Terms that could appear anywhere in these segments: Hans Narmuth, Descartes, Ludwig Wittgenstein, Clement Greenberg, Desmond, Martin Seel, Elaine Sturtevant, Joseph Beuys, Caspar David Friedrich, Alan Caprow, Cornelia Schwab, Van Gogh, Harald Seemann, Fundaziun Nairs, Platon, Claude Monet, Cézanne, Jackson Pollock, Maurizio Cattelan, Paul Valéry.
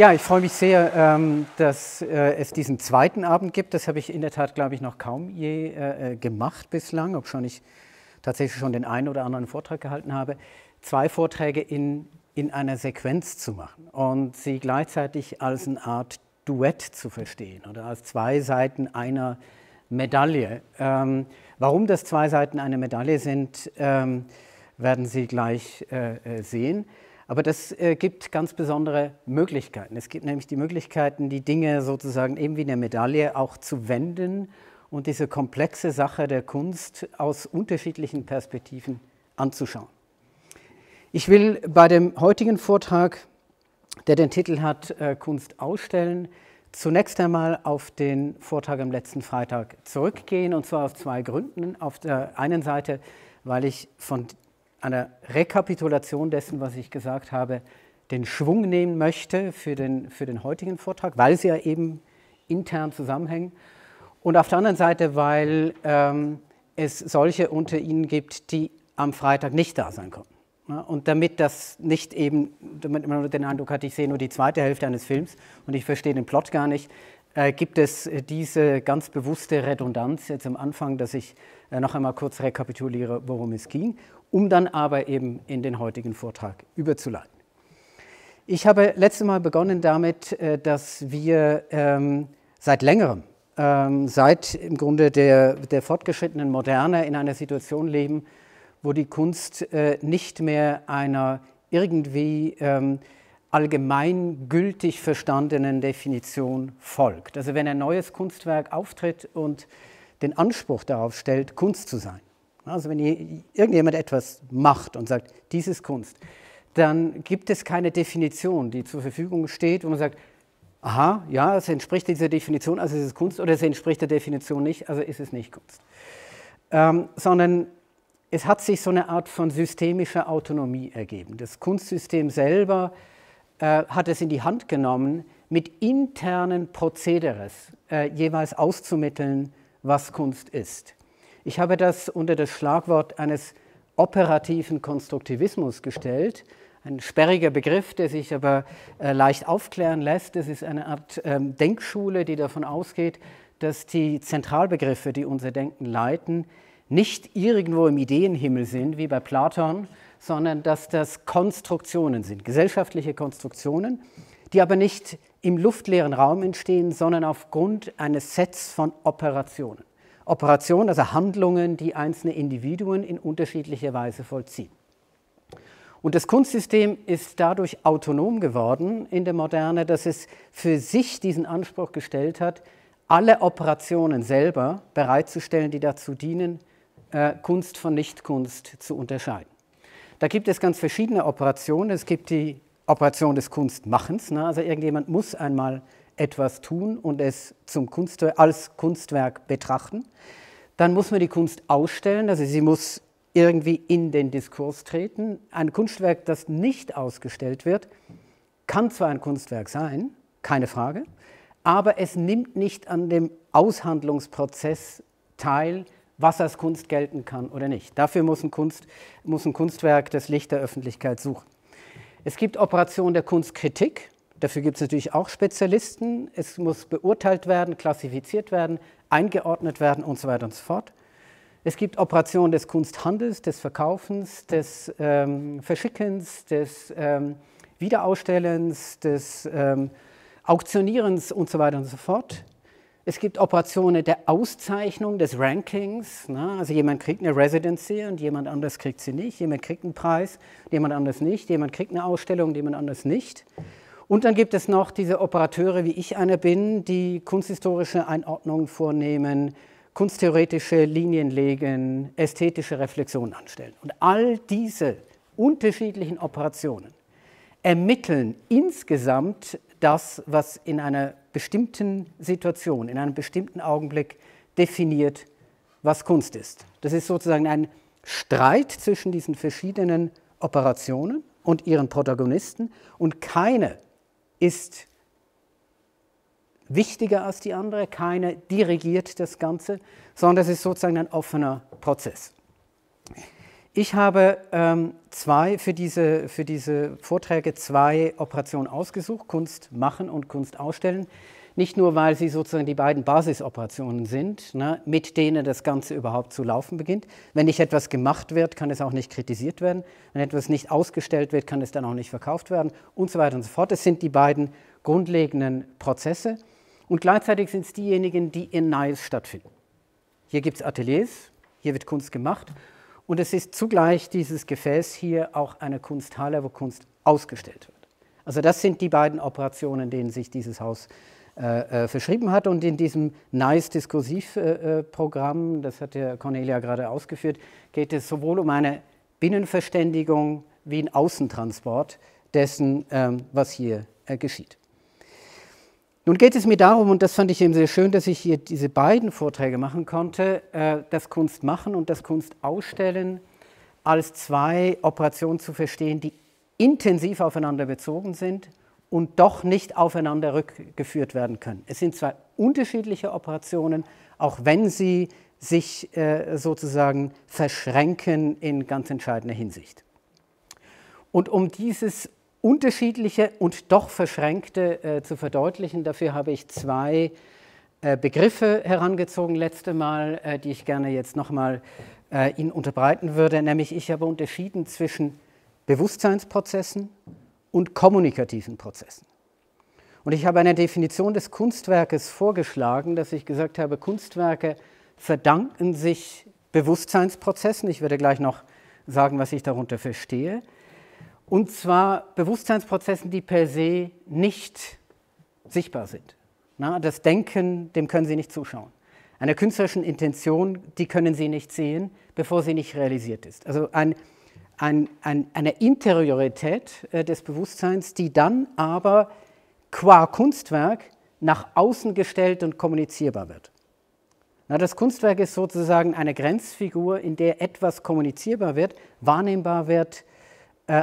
Ja, ich freue mich sehr, dass es diesen zweiten Abend gibt. Das habe ich in der Tat, glaube ich, noch kaum je gemacht bislang, obwohl ich tatsächlich schon den einen oder anderen Vortrag gehalten habe, zwei Vorträge in einer Sequenz zu machen und sie gleichzeitig als eine Art Duett zu verstehen oder als zwei Seiten einer Medaille. Warum das zwei Seiten einer Medaille sind, werden Sie gleich sehen. Aber das gibt ganz besondere Möglichkeiten. Es gibt nämlich die Möglichkeiten, die Dinge sozusagen eben wie eine Medaille auch zu wenden und diese komplexe Sache der Kunst aus unterschiedlichen Perspektiven anzuschauen. Ich will bei dem heutigen Vortrag, der den Titel hat, Kunst ausstellen, zunächst einmal auf den Vortrag am letzten Freitag zurückgehen, und zwar aus zwei Gründen. Auf der einen Seite, weil ich von einer Rekapitulation dessen, was ich gesagt habe, den Schwung nehmen möchte für den heutigen Vortrag, weil sie ja eben intern zusammenhängen. Und auf der anderen Seite, weil es solche unter Ihnen gibt, die am Freitag nicht da sein konnten. Ja, und damit das nicht eben, damit man den Eindruck hat, ich sehe nur die zweite Hälfte eines Films und ich verstehe den Plot gar nicht, gibt es diese ganz bewusste Redundanz jetzt am Anfang, dass ich noch einmal kurz rekapituliere, worum es ging, um dann aber eben in den heutigen Vortrag überzuleiten. Ich habe letztes Mal begonnen damit, dass wir seit längerem, seit im Grunde der fortgeschrittenen Moderne in einer Situation leben, wo die Kunst nicht mehr einer irgendwie allgemeingültig verstandenen Definition folgt. Also wenn ein neues Kunstwerk auftritt und den Anspruch darauf stellt, Kunst zu sein, also wenn irgendjemand etwas macht und sagt, dies ist Kunst, dann gibt es keine Definition, die zur Verfügung steht, wo man sagt, aha, ja, es entspricht dieser Definition, also ist es Kunst, oder es entspricht der Definition nicht, also ist es nicht Kunst. Sondern es hat sich so eine Art von systemischer Autonomie ergeben. Das Kunstsystem selber hat es in die Hand genommen, mit internen Prozederes jeweils auszumitteln, was Kunst ist. Ich habe das unter das Schlagwort eines operativen Konstruktivismus gestellt. Ein sperriger Begriff, der sich aber leicht aufklären lässt. Das ist eine Art Denkschule, die davon ausgeht, dass die Zentralbegriffe, die unser Denken leiten, nicht irgendwo im Ideenhimmel sind, wie bei Platon, sondern dass das Konstruktionen sind, gesellschaftliche Konstruktionen, die aber nicht im luftleeren Raum entstehen, sondern aufgrund eines Sets von Operationen. Operationen, also Handlungen, die einzelne Individuen in unterschiedlicher Weise vollziehen. Und das Kunstsystem ist dadurch autonom geworden in der Moderne, dass es für sich diesen Anspruch gestellt hat, alle Operationen selber bereitzustellen, die dazu dienen, Kunst von Nichtkunst zu unterscheiden. Da gibt es ganz verschiedene Operationen. Es gibt die Operation des Kunstmachens, ne? Also irgendjemand muss einmal etwas tun und es als Kunstwerk betrachten. Dann muss man die Kunst ausstellen, also sie muss irgendwie in den Diskurs treten. Ein Kunstwerk, das nicht ausgestellt wird, kann zwar ein Kunstwerk sein, keine Frage, aber es nimmt nicht an dem Aushandlungsprozess teil, was als Kunst gelten kann oder nicht. Dafür muss ein Kunstwerk das Licht der Öffentlichkeit suchen. Es gibt Operationen der Kunstkritik. Dafür gibt es natürlich auch Spezialisten. Es muss beurteilt werden, klassifiziert werden, eingeordnet werden und so weiter und so fort. Es gibt Operationen des Kunsthandels, des Verkaufens, des Verschickens, des Wiederausstellens, des Auktionierens und so weiter und so fort. Es gibt Operationen der Auszeichnung, des Rankings. Ne? Also jemand kriegt eine Residency und jemand anders kriegt sie nicht. Jemand kriegt einen Preis, jemand anders nicht. Jemand kriegt eine Ausstellung, jemand anders nicht. Und dann gibt es noch diese Operateure, wie ich einer bin, die kunsthistorische Einordnungen vornehmen, kunsttheoretische Linien legen, ästhetische Reflexionen anstellen. Und all diese unterschiedlichen Operationen ermitteln insgesamt das, was in einer bestimmten Situation, in einem bestimmten Augenblick definiert, was Kunst ist. Das ist sozusagen ein Streit zwischen diesen verschiedenen Operationen und ihren Protagonisten, und keine ist wichtiger als die andere, keine dirigiert das Ganze, sondern es ist sozusagen ein offener Prozess. Ich habe für diese Vorträge zwei Operationen ausgesucht, Kunst machen und Kunst ausstellen. Nicht nur, weil sie sozusagen die beiden Basisoperationen sind, ne, mit denen das Ganze überhaupt zu laufen beginnt. Wenn nicht etwas gemacht wird, kann es auch nicht kritisiert werden. Wenn etwas nicht ausgestellt wird, kann es dann auch nicht verkauft werden und so weiter und so fort. Das sind die beiden grundlegenden Prozesse und gleichzeitig sind es diejenigen, die in Nairs stattfinden. Hier gibt es Ateliers, hier wird Kunst gemacht und es ist zugleich dieses Gefäß hier auch eine Kunsthalle, wo Kunst ausgestellt wird. Also das sind die beiden Operationen, denen sich dieses Haus verschrieben hat und in diesem Nairs-Diskursivprogramm, das hat ja Cornelia gerade ausgeführt, geht es sowohl um eine Binnenverständigung wie einen Außentransport dessen, was hier geschieht. Nun geht es mir darum, und das fand ich eben sehr schön, dass ich hier diese beiden Vorträge machen konnte, das Kunst machen und das Kunst ausstellen als zwei Operationen zu verstehen, die intensiv aufeinander bezogen sind und doch nicht aufeinander rückgeführt werden können. Es sind zwei unterschiedliche Operationen, auch wenn sie sich sozusagen verschränken in ganz entscheidender Hinsicht. Und um dieses Unterschiedliche und doch Verschränkte zu verdeutlichen, dafür habe ich zwei Begriffe herangezogen, letzte Mal, die ich gerne jetzt nochmal Ihnen unterbreiten würde, nämlich ich habe unterschieden zwischen Bewusstseinsprozessen und kommunikativen Prozessen. Und ich habe eine Definition des Kunstwerkes vorgeschlagen, dass ich gesagt habe, Kunstwerke verdanken sich Bewusstseinsprozessen. Ich werde gleich noch sagen, was ich darunter verstehe. Und zwar Bewusstseinsprozessen, die per se nicht sichtbar sind. Na, das Denken, dem können Sie nicht zuschauen. Einer künstlerischen Intention, die können Sie nicht sehen, bevor sie nicht realisiert ist. Also eine Interiorität des Bewusstseins, die dann aber qua Kunstwerk nach außen gestellt und kommunizierbar wird. Na, das Kunstwerk ist sozusagen eine Grenzfigur, in der etwas kommunizierbar wird, wahrnehmbar wird,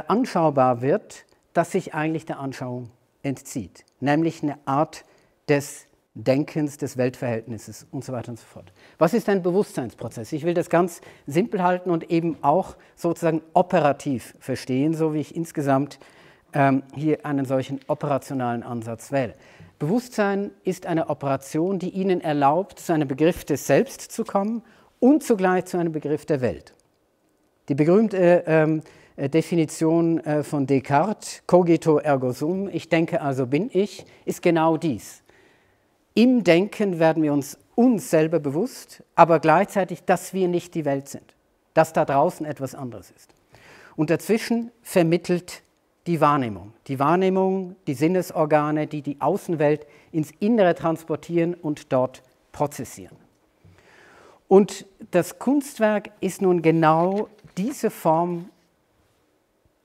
anschaubar wird, das sich eigentlich der Anschauung entzieht. Nämlich eine Art des Denkens, des Weltverhältnisses und so weiter und so fort. Was ist ein Bewusstseinsprozess? Ich will das ganz simpel halten und eben auch sozusagen operativ verstehen, so wie ich insgesamt hier einen solchen operationalen Ansatz wähle. Bewusstsein ist eine Operation, die Ihnen erlaubt, zu einem Begriff des Selbst zu kommen und zugleich zu einem Begriff der Welt. Die berühmte Definition von Descartes, cogito ergo sum, ich denke also bin ich, ist genau dies. Im Denken werden wir uns selber bewusst, aber gleichzeitig, dass wir nicht die Welt sind, dass da draußen etwas anderes ist. Und dazwischen vermittelt die Wahrnehmung, die Sinnesorgane, die die Außenwelt ins Innere transportieren und dort prozessieren. Und das Kunstwerk ist nun genau diese Form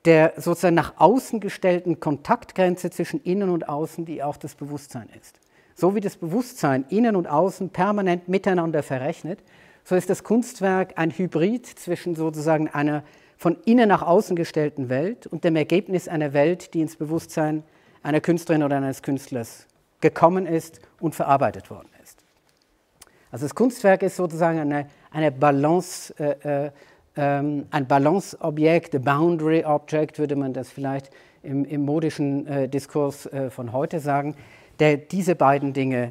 der sozusagen nach außen gestellten Kontaktgrenze zwischen Innen und Außen, die auch das Bewusstsein ist. So wie das Bewusstsein Innen und Außen permanent miteinander verrechnet, so ist das Kunstwerk ein Hybrid zwischen sozusagen einer von innen nach außen gestellten Welt und dem Ergebnis einer Welt, die ins Bewusstsein einer Künstlerin oder eines Künstlers gekommen ist und verarbeitet worden ist. Also das Kunstwerk ist sozusagen eine Balance, ein Balanceobjekt, ein Boundary Object, würde man das vielleicht im modischen Diskurs von heute sagen, der diese beiden Dinge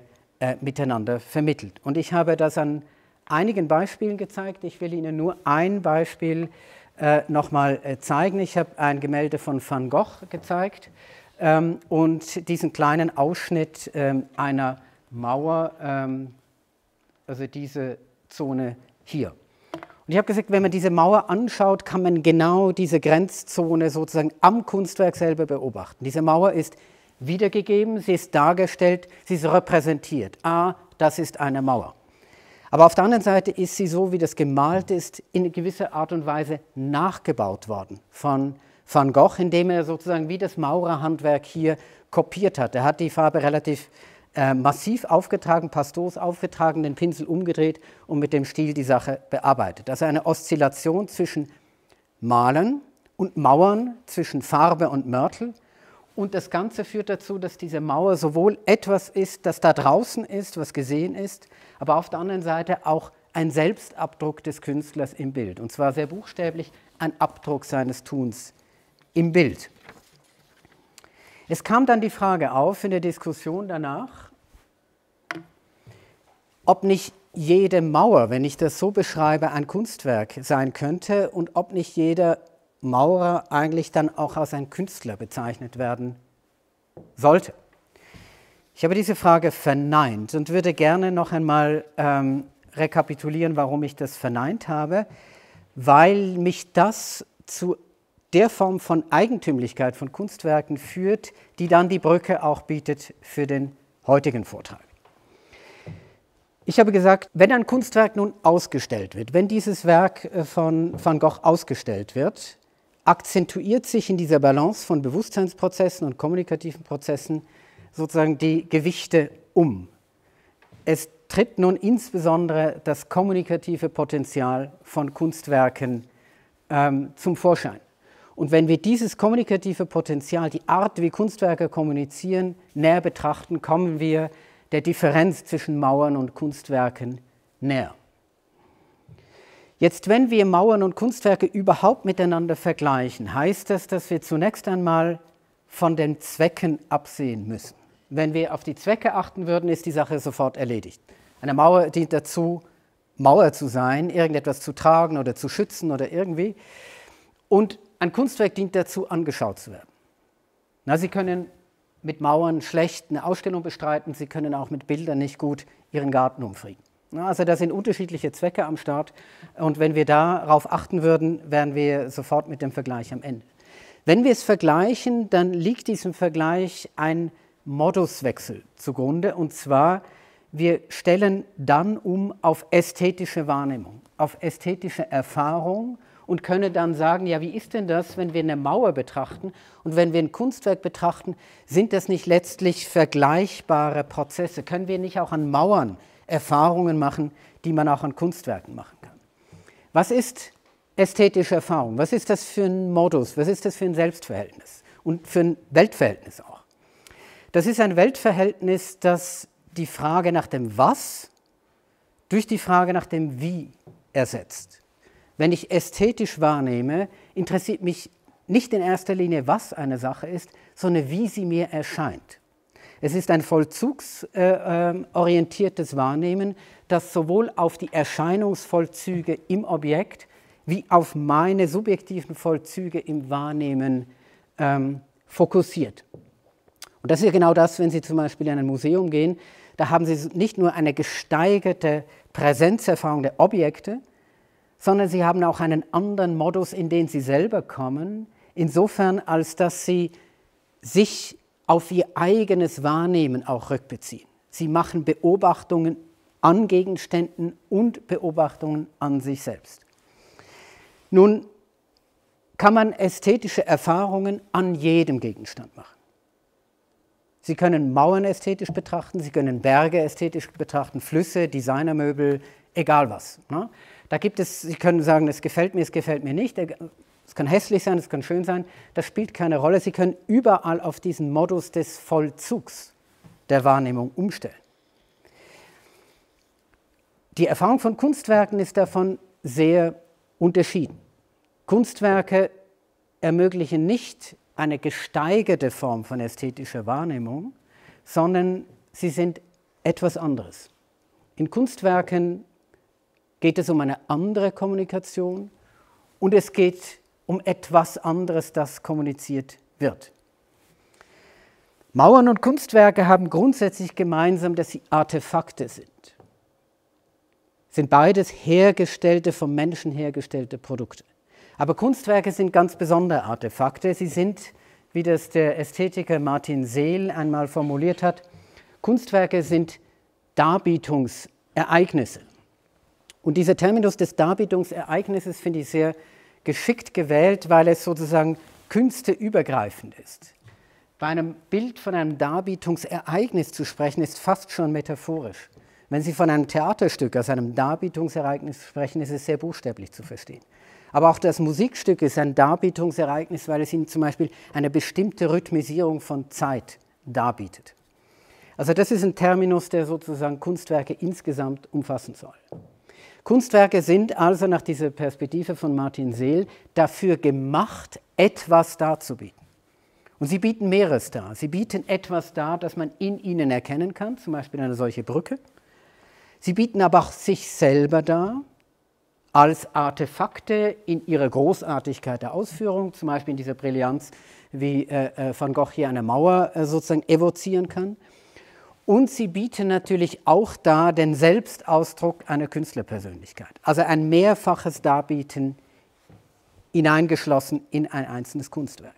miteinander vermittelt. Und ich habe das an einigen Beispielen gezeigt. Ich will Ihnen nur ein Beispiel nochmal zeigen. Ich habe ein Gemälde von Van Gogh gezeigt und diesen kleinen Ausschnitt einer Mauer, also diese Zone hier. Und ich habe gesagt, wenn man diese Mauer anschaut, kann man genau diese Grenzzone sozusagen am Kunstwerk selber beobachten. Diese Mauer ist wiedergegeben, sie ist dargestellt, sie ist repräsentiert. Ah, das ist eine Mauer. Aber auf der anderen Seite ist sie, so wie das gemalt ist, in gewisser Art und Weise nachgebaut worden von Van Gogh, indem er sozusagen wie das Maurerhandwerk hier kopiert hat. Er hat die Farbe relativ massiv aufgetragen, pastos aufgetragen, den Pinsel umgedreht und mit dem Stiel die Sache bearbeitet. Also eine Oszillation zwischen Malen und Mauern, zwischen Farbe und Mörtel. Und das Ganze führt dazu, dass diese Mauer sowohl etwas ist, das da draußen ist, was gesehen ist, aber auf der anderen Seite auch ein Selbstabdruck des Künstlers im Bild, und zwar sehr buchstäblich ein Abdruck seines Tuns im Bild. Es kam dann die Frage auf in der Diskussion danach, ob nicht jede Mauer, wenn ich das so beschreibe, ein Kunstwerk sein könnte und ob nicht jeder Maurer eigentlich dann auch als ein Künstler bezeichnet werden sollte. Ich habe diese Frage verneint und würde gerne noch einmal rekapitulieren, warum ich das verneint habe, weil mich das zu der Form von Eigentümlichkeit von Kunstwerken führt, die dann die Brücke auch bietet für den heutigen Vortrag. Ich habe gesagt, wenn ein Kunstwerk nun ausgestellt wird, wenn dieses Werk von Van Gogh ausgestellt wird, akzentuiert sich in dieser Balance von Bewusstseinsprozessen und kommunikativen Prozessen sozusagen die Gewichte um. Es tritt nun insbesondere das kommunikative Potenzial von Kunstwerken zum Vorschein. Und wenn wir dieses kommunikative Potenzial, die Art, wie Kunstwerke kommunizieren, näher betrachten, kommen wir der Differenz zwischen Mauern und Kunstwerken näher. Jetzt, wenn wir Mauern und Kunstwerke überhaupt miteinander vergleichen, heißt das, dass wir zunächst einmal von den Zwecken absehen müssen. Wenn wir auf die Zwecke achten würden, ist die Sache sofort erledigt. Eine Mauer dient dazu, Mauer zu sein, irgendetwas zu tragen oder zu schützen oder irgendwie. Und ein Kunstwerk dient dazu, angeschaut zu werden. Na, Sie können mit Mauern schlecht eine Ausstellung bestreiten, Sie können auch mit Bildern nicht gut Ihren Garten umfrieden. Also da sind unterschiedliche Zwecke am Start und wenn wir darauf achten würden, wären wir sofort mit dem Vergleich am Ende. Wenn wir es vergleichen, dann liegt diesem Vergleich ein Moduswechsel zugrunde, und zwar, wir stellen dann um auf ästhetische Wahrnehmung, auf ästhetische Erfahrung, und können dann sagen, ja, wie ist denn das, wenn wir eine Mauer betrachten und wenn wir ein Kunstwerk betrachten, sind das nicht letztlich vergleichbare Prozesse? Können wir nicht auch an Mauern Erfahrungen machen, die man auch an Kunstwerken machen kann? Was ist ästhetische Erfahrung? Was ist das für ein Modus? Was ist das für ein Selbstverhältnis und für ein Weltverhältnis auch? Das ist ein Weltverhältnis, das die Frage nach dem Was durch die Frage nach dem Wie ersetzt. Wenn ich ästhetisch wahrnehme, interessiert mich nicht in erster Linie, was eine Sache ist, sondern wie sie mir erscheint. Es ist ein vollzugsorientiertes Wahrnehmen, das sowohl auf die Erscheinungsvollzüge im Objekt wie auf meine subjektiven Vollzüge im Wahrnehmen fokussiert. Und das ist ja genau das, wenn Sie zum Beispiel in ein Museum gehen, da haben Sie nicht nur eine gesteigerte Präsenzerfahrung der Objekte, sondern sie haben auch einen anderen Modus, in den sie selber kommen, insofern als dass sie sich auf ihr eigenes Wahrnehmen auch rückbeziehen. Sie machen Beobachtungen an Gegenständen und Beobachtungen an sich selbst. Nun kann man ästhetische Erfahrungen an jedem Gegenstand machen. Sie können Mauern ästhetisch betrachten, Sie können Berge ästhetisch betrachten, Flüsse, Designermöbel, egal was. Ne? Da gibt es, Sie können sagen, es gefällt mir nicht, es kann hässlich sein, es kann schön sein, das spielt keine Rolle. Sie können überall auf diesen Modus des Vollzugs der Wahrnehmung umstellen. Die Erfahrung von Kunstwerken ist davon sehr unterschieden. Kunstwerke ermöglichen nicht eine gesteigerte Form von ästhetischer Wahrnehmung, sondern sie sind etwas anderes. In Kunstwerken geht es um eine andere Kommunikation und es geht um etwas anderes, das kommuniziert wird. Mauern und Kunstwerke haben grundsätzlich gemeinsam, dass sie Artefakte sind. Sind beides hergestellte, vom Menschen hergestellte Produkte. Aber Kunstwerke sind ganz besondere Artefakte. Sie sind, wie das der Ästhetiker Martin Seel einmal formuliert hat, Kunstwerke sind Darbietungsereignisse. Und dieser Terminus des Darbietungsereignisses finde ich sehr geschickt gewählt, weil es sozusagen künsteübergreifend ist. Bei einem Bild von einem Darbietungsereignis zu sprechen, ist fast schon metaphorisch. Wenn Sie von einem Theaterstück als einem Darbietungsereignis sprechen, ist es sehr buchstäblich zu verstehen. Aber auch das Musikstück ist ein Darbietungsereignis, weil es Ihnen zum Beispiel eine bestimmte Rhythmisierung von Zeit darbietet. Also das ist ein Terminus, der sozusagen Kunstwerke insgesamt umfassen soll. Kunstwerke sind also nach dieser Perspektive von Martin Seel dafür gemacht, etwas darzubieten. Und sie bieten mehreres dar. Sie bieten etwas dar, das man in ihnen erkennen kann, zum Beispiel eine solche Brücke. Sie bieten aber auch sich selber dar, als Artefakte in ihrer Großartigkeit der Ausführung, zum Beispiel in dieser Brillanz, wie Van Gogh hier eine Mauer sozusagen evozieren kann. Und sie bieten natürlich auch dar den Selbstausdruck einer Künstlerpersönlichkeit. Also ein mehrfaches Darbieten hineingeschlossen in ein einzelnes Kunstwerk.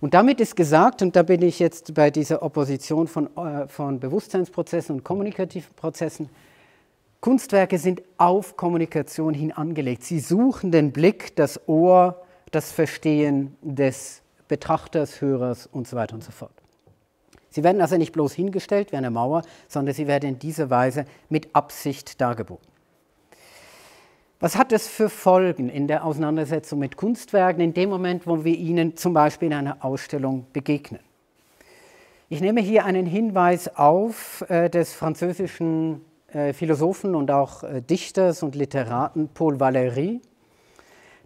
Und damit ist gesagt, und da bin ich jetzt bei dieser Opposition von Bewusstseinsprozessen und kommunikativen Prozessen, Kunstwerke sind auf Kommunikation hin angelegt. Sie suchen den Blick, das Ohr, das Verstehen des Betrachters, Hörers und so weiter und so fort. Sie werden also nicht bloß hingestellt wie eine Mauer, sondern sie werden in dieser Weise mit Absicht dargeboten. Was hat das für Folgen in der Auseinandersetzung mit Kunstwerken, in dem Moment, wo wir ihnen zum Beispiel in einer Ausstellung begegnen? Ich nehme hier einen Hinweis auf des französischen Philosophen und auch Dichters und Literaten Paul Valéry,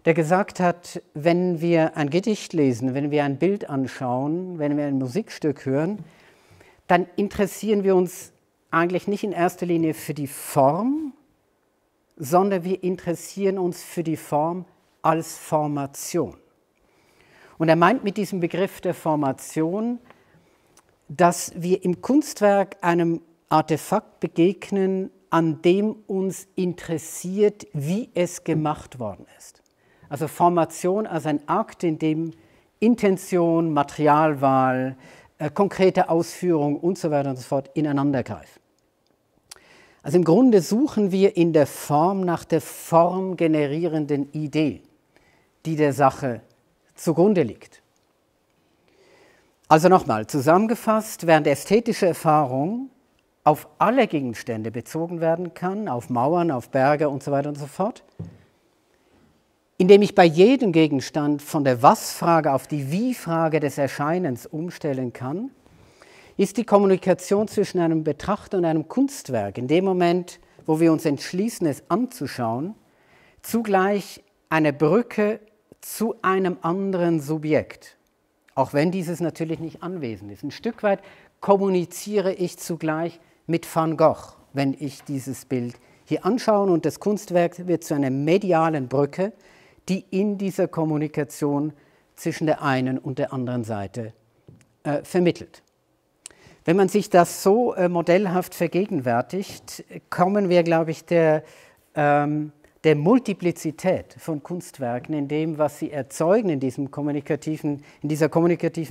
der gesagt hat, wenn wir ein Gedicht lesen, wenn wir ein Bild anschauen, wenn wir ein Musikstück hören, dann interessieren wir uns eigentlich nicht in erster Linie für die Form, sondern wir interessieren uns für die Form als Formation. Und er meint mit diesem Begriff der Formation, dass wir im Kunstwerk einem Artefakt begegnen, an dem uns interessiert, wie es gemacht worden ist. Also Formation als ein Akt, in dem Intention, Materialwahl, konkrete Ausführung und so weiter und so fort ineinandergreifen. Also im Grunde suchen wir in der Form nach der formgenerierenden Idee, die der Sache zugrunde liegt. Also nochmal zusammengefasst, während ästhetische Erfahrung auf alle Gegenstände bezogen werden kann, auf Mauern, auf Berge und so weiter und so fort, indem ich bei jedem Gegenstand von der Was-Frage auf die Wie-Frage des Erscheinens umstellen kann, ist die Kommunikation zwischen einem Betrachter und einem Kunstwerk in dem Moment, wo wir uns entschließen, es anzuschauen, zugleich eine Brücke zu einem anderen Subjekt, auch wenn dieses natürlich nicht anwesend ist. Ein Stück weit kommuniziere ich zugleich mit Van Gogh, wenn ich dieses Bild hier anschaue, und das Kunstwerk wird zu einer medialen Brücke, die in dieser Kommunikation zwischen der einen und der anderen Seite vermittelt. Wenn man sich das so modellhaft vergegenwärtigt, kommen wir, glaube ich, der Multiplizität von Kunstwerken in dem, was sie erzeugen in dieser kommunikativen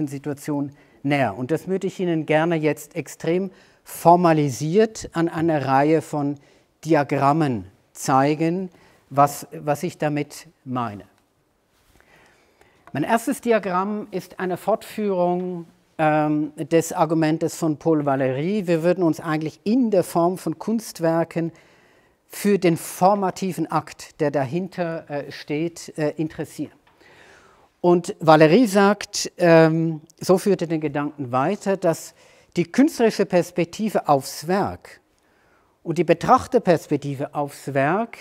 Situation näher. Und das würde ich Ihnen gerne jetzt extrem formalisiert an einer Reihe von Diagrammen zeigen, was ich damit meine. Mein erstes Diagramm ist eine Fortführung des Argumentes von Paul Valéry. Wir würden uns eigentlich in der Form von Kunstwerken für den formativen Akt, der dahinter steht, interessieren. Und Valéry sagt, so führt er den Gedanken weiter, dass die künstlerische Perspektive aufs Werk und die Betrachterperspektive aufs Werk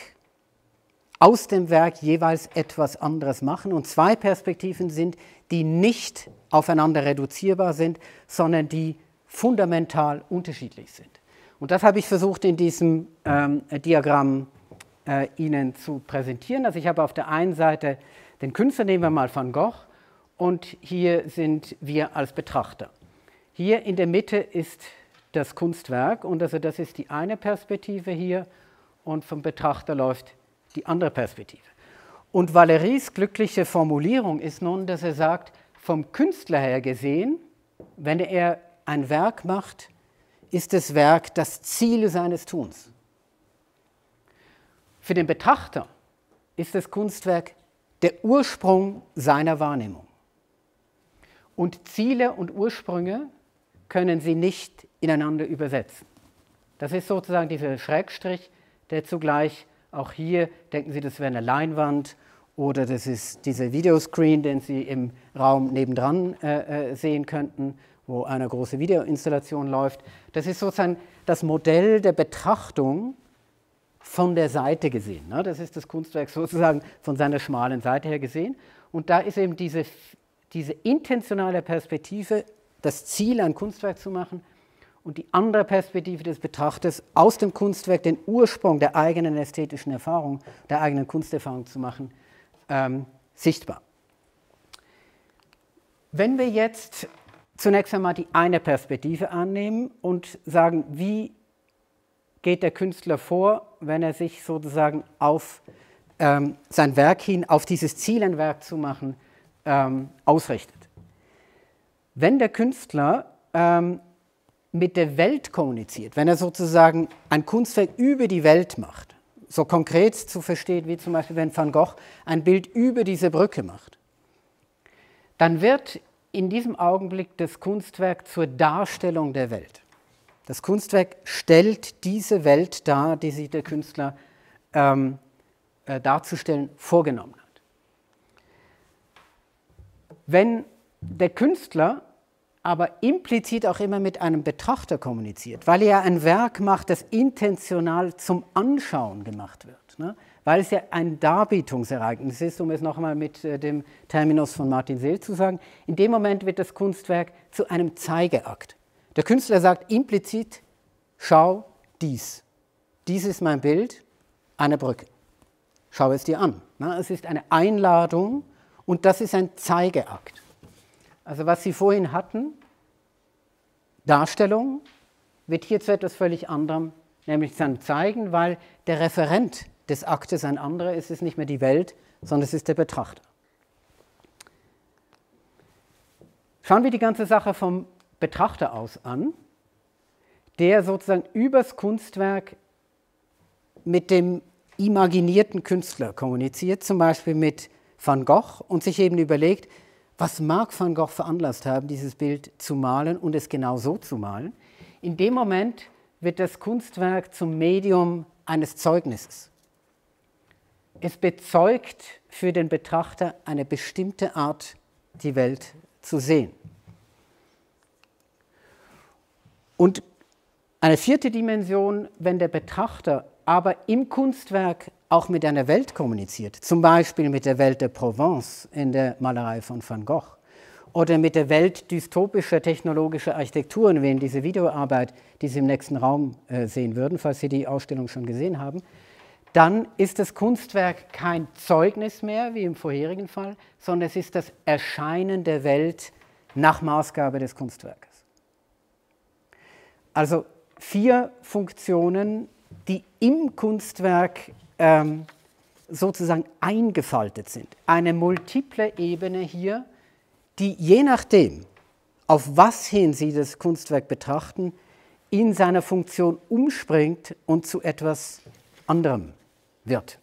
aus dem Werk jeweils etwas anderes machen. Und zwei Perspektiven sind, die nicht aufeinander reduzierbar sind, sondern die fundamental unterschiedlich sind. Und das habe ich versucht in diesem Diagramm Ihnen zu präsentieren. Also ich habe auf der einen Seite den Künstler, nehmen wir mal Van Gogh, und hier sind wir als Betrachter. Hier in der Mitte ist das Kunstwerk, und also das ist die eine Perspektive hier, und vom Betrachter läuft die andere Perspektive. Und Valérys glückliche Formulierung ist nun, dass er sagt, vom Künstler her gesehen, wenn er ein Werk macht, ist das Werk das Ziel seines Tuns. Für den Betrachter ist das Kunstwerk der Ursprung seiner Wahrnehmung. Und Ziele und Ursprünge können sie nicht ineinander übersetzen. Das ist sozusagen dieser Schrägstrich, der zugleich auch hier, denken Sie, das wäre eine Leinwand oder das ist dieser Videoscreen, den Sie im Raum nebendran sehen könnten, wo eine große Videoinstallation läuft. Das ist sozusagen das Modell der Betrachtung von der Seite gesehen. Das ist das Kunstwerk sozusagen von seiner schmalen Seite her gesehen. Und da ist eben diese intentionale Perspektive, das Ziel, ein Kunstwerk zu machen, und die andere Perspektive des Betrachters, aus dem Kunstwerk den Ursprung der eigenen ästhetischen Erfahrung, der eigenen Kunsterfahrung zu machen, sichtbar. Wenn wir jetzt zunächst einmal die eine Perspektive annehmen und sagen, wie geht der Künstler vor, wenn er sich sozusagen auf sein Werk hin, auf dieses Ziel, ein Werk zu machen, ausrichtet. Wenn der Künstler mit der Welt kommuniziert, wenn er sozusagen ein Kunstwerk über die Welt macht, so konkret zu verstehen, wie zum Beispiel, wenn Van Gogh ein Bild über diese Brücke macht, dann wird in diesem Augenblick das Kunstwerk zur Darstellung der Welt. Das Kunstwerk stellt diese Welt dar, die sich der Künstler darzustellen vorgenommen hat. Wenn der Künstler aber implizit auch immer mit einem Betrachter kommuniziert, weil er ein Werk macht, das intentional zum Anschauen gemacht wird, ne? Weil es ja ein Darbietungsereignis ist, um es nochmal mit dem Terminus von Martin Seel zu sagen, in dem Moment wird das Kunstwerk zu einem Zeigeakt. Der Künstler sagt implizit, schau dies, dies ist mein Bild, eine Brücke, schau es dir an. Ne? Es ist eine Einladung und das ist ein Zeigeakt. Also was Sie vorhin hatten, Darstellung, wird hier zu etwas völlig anderem, nämlich zu einem Zeigen, weil der Referent des Aktes ein anderer ist, es ist nicht mehr die Welt, sondern es ist der Betrachter. Schauen wir die ganze Sache vom Betrachter aus an, der sozusagen übers Kunstwerk mit dem imaginierten Künstler kommuniziert, zum Beispiel mit Van Gogh, und sich eben überlegt, was mag Van Gogh veranlasst haben, dieses Bild zu malen und es genau so zu malen? In dem Moment wird das Kunstwerk zum Medium eines Zeugnisses. Es bezeugt für den Betrachter eine bestimmte Art, die Welt zu sehen. Und eine vierte Dimension, wenn der Betrachter aber im Kunstwerk auch mit einer Welt kommuniziert, zum Beispiel mit der Welt der Provence in der Malerei von Van Gogh oder mit der Welt dystopischer technologischer Architekturen, wie in dieser Videoarbeit, die Sie im nächsten Raum sehen würden, falls Sie die Ausstellung schon gesehen haben, dann ist das Kunstwerk kein Zeugnis mehr, wie im vorherigen Fall, sondern es ist das Erscheinen der Welt nach Maßgabe des Kunstwerkes. Also 4 Funktionen, die im Kunstwerk sozusagen eingefaltet sind. Eine multiple Ebene hier, die je nachdem, auf was hin Sie das Kunstwerk betrachten, in seiner Funktion umspringt und zu etwas anderem wird.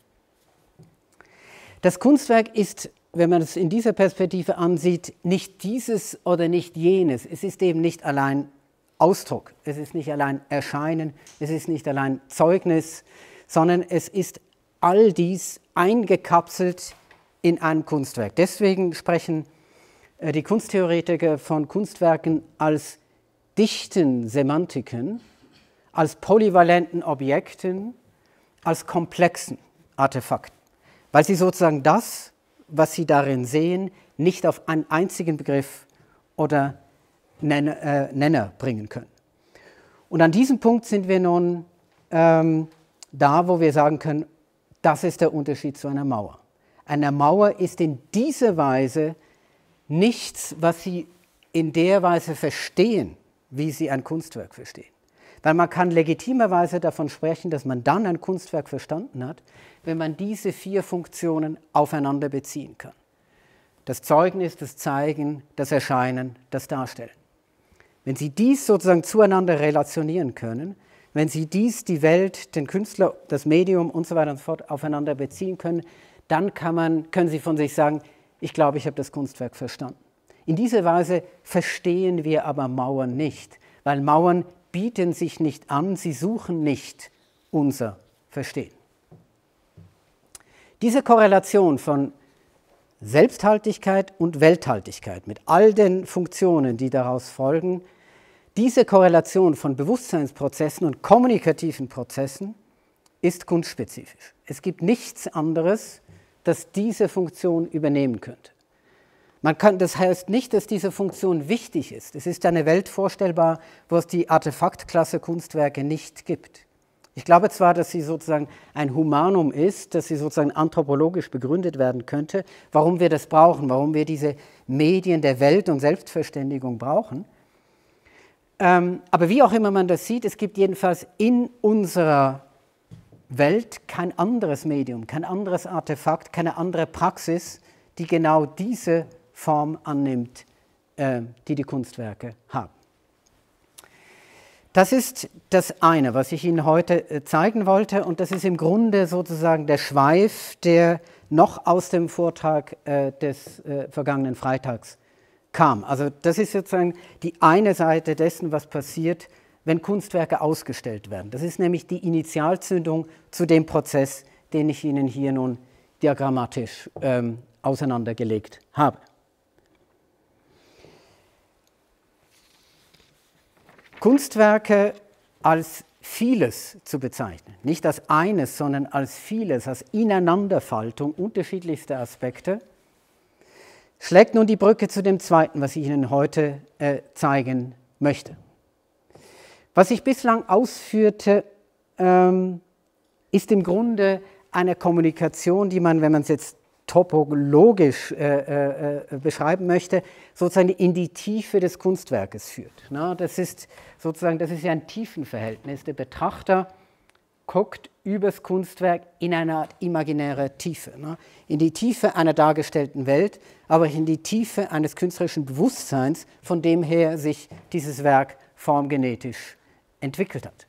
Das Kunstwerk ist, wenn man es in dieser Perspektive ansieht, nicht dieses oder nicht jenes. Es ist eben nicht allein Ausdruck, es ist nicht allein Erscheinen, es ist nicht allein Zeugnis, sondern es ist all dies eingekapselt in einem Kunstwerk. Deswegen sprechen die Kunsttheoretiker von Kunstwerken als dichten Semantiken, als polyvalenten Objekten, als komplexen Artefakten, weil sie sozusagen das, was sie darin sehen, nicht auf einen einzigen Begriff oder Nenner bringen können. Und an diesem Punkt sind wir nun da, wo wir sagen können, das ist der Unterschied zu einer Mauer. Eine Mauer ist in dieser Weise nichts, was Sie in der Weise verstehen, wie Sie ein Kunstwerk verstehen. Weil man kann legitimerweise davon sprechen, dass man dann ein Kunstwerk verstanden hat, wenn man diese 4 Funktionen aufeinander beziehen kann. Das Zeugnis, das Zeigen, das Erscheinen, das Darstellen. Wenn Sie dies sozusagen zueinander relationieren können, wenn Sie dies, die Welt, den Künstler, das Medium und so weiter und so fort aufeinander beziehen können, dann können Sie von sich sagen, ich glaube, ich habe das Kunstwerk verstanden. In dieser Weise verstehen wir aber Mauern nicht, weil Mauern bieten sich nicht an, sie suchen nicht unser Verstehen. Diese Korrelation von Selbsthaltigkeit und Welthaltigkeit mit all den Funktionen, die daraus folgen, diese Korrelation von Bewusstseinsprozessen und kommunikativen Prozessen ist kunstspezifisch. Es gibt nichts anderes, das diese Funktion übernehmen könnte. Das heißt nicht, dass diese Funktion wichtig ist. Es ist eine Welt vorstellbar, wo es die Artefaktklasse Kunstwerke nicht gibt. Ich glaube zwar, dass sie sozusagen ein Humanum ist, dass sie sozusagen anthropologisch begründet werden könnte, warum wir das brauchen, warum wir diese Medien der Welt- und Selbstverständigung brauchen. Aber wie auch immer man das sieht, es gibt jedenfalls in unserer Welt kein anderes Medium, kein anderes Artefakt, keine andere Praxis, die genau diese Form annimmt, die die Kunstwerke haben. Das ist das eine, was ich Ihnen heute zeigen wollte, und das ist im Grunde sozusagen der Schweif, der noch aus dem Vortrag des vergangenen Freitags kam. Also das ist sozusagen die eine Seite dessen, was passiert, wenn Kunstwerke ausgestellt werden. Das ist nämlich die Initialzündung zu dem Prozess, den ich Ihnen hier nun diagrammatisch auseinandergelegt habe. Kunstwerke als vieles zu bezeichnen, nicht als eines, sondern als vieles, als Ineinanderfaltung unterschiedlichster Aspekte, schlägt nun die Brücke zu dem zweiten, was ich Ihnen heute zeigen möchte. Was ich bislang ausführte, ist im Grunde eine Kommunikation, die man, wenn man es jetzt topologisch beschreiben möchte, sozusagen in die Tiefe des Kunstwerkes führt. Na, das ist sozusagen, das ist ja ein Tiefenverhältnis. Der Betrachter guckt übers Kunstwerk in eine Art imaginäre Tiefe. Na, in die Tiefe einer dargestellten Welt, aber in die Tiefe eines künstlerischen Bewusstseins, von dem her sich dieses Werk formgenetisch entwickelt hat.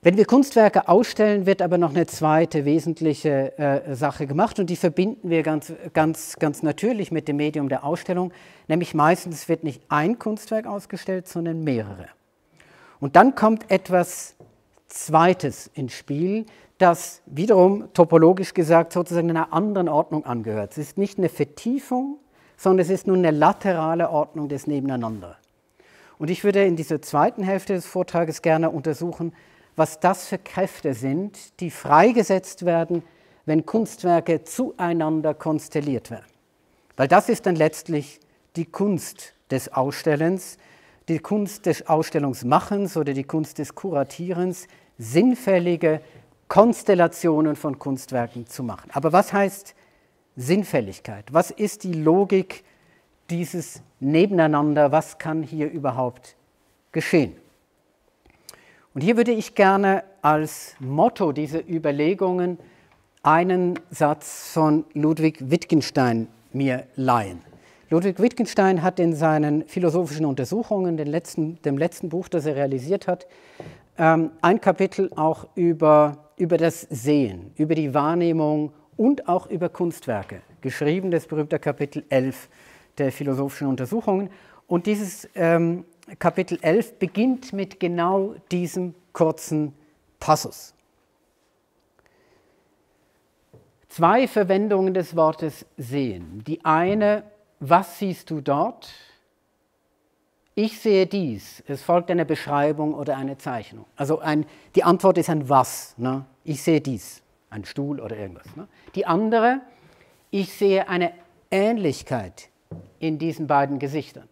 Wenn wir Kunstwerke ausstellen, wird aber noch eine zweite wesentliche Sache gemacht, und die verbinden wir ganz natürlich mit dem Medium der Ausstellung, nämlich meistens wird nicht ein Kunstwerk ausgestellt, sondern mehrere. Und dann kommt etwas Zweites ins Spiel, das wiederum topologisch gesagt sozusagen einer anderen Ordnung angehört. Es ist nicht eine Vertiefung, sondern es ist nur eine laterale Ordnung des Nebeneinander. Und ich würde in dieser zweiten Hälfte des Vortrages gerne untersuchen, was das für Kräfte sind, die freigesetzt werden, wenn Kunstwerke zueinander konstelliert werden. Weil das ist dann letztlich die Kunst des Ausstellens, die Kunst des Ausstellungsmachens oder die Kunst des Kuratierens, sinnfällige Konstellationen von Kunstwerken zu machen. Aber was heißt Sinnfälligkeit? Was ist die Logik dieses Nebeneinander? Was kann hier überhaupt geschehen? Und hier würde ich gerne als Motto dieser Überlegungen einen Satz von Ludwig Wittgenstein mir leihen. Ludwig Wittgenstein hat in seinen philosophischen Untersuchungen, dem letzten Buch, das er realisiert hat, ein Kapitel auch über das Sehen, über die Wahrnehmung und auch über Kunstwerke geschrieben, das berühmte Kapitel 11 der philosophischen Untersuchungen. Und dieses Kapitel 11 beginnt mit genau diesem kurzen Passus. Zwei Verwendungen des Wortes sehen. Die eine, was siehst du dort? Ich sehe dies. Es folgt eine Beschreibung oder eine Zeichnung. Also die Antwort ist ein was. Ne? Ich sehe dies, ein Stuhl oder irgendwas. Ne? Die andere, ich sehe eine Ähnlichkeit in diesen beiden Gesichtern.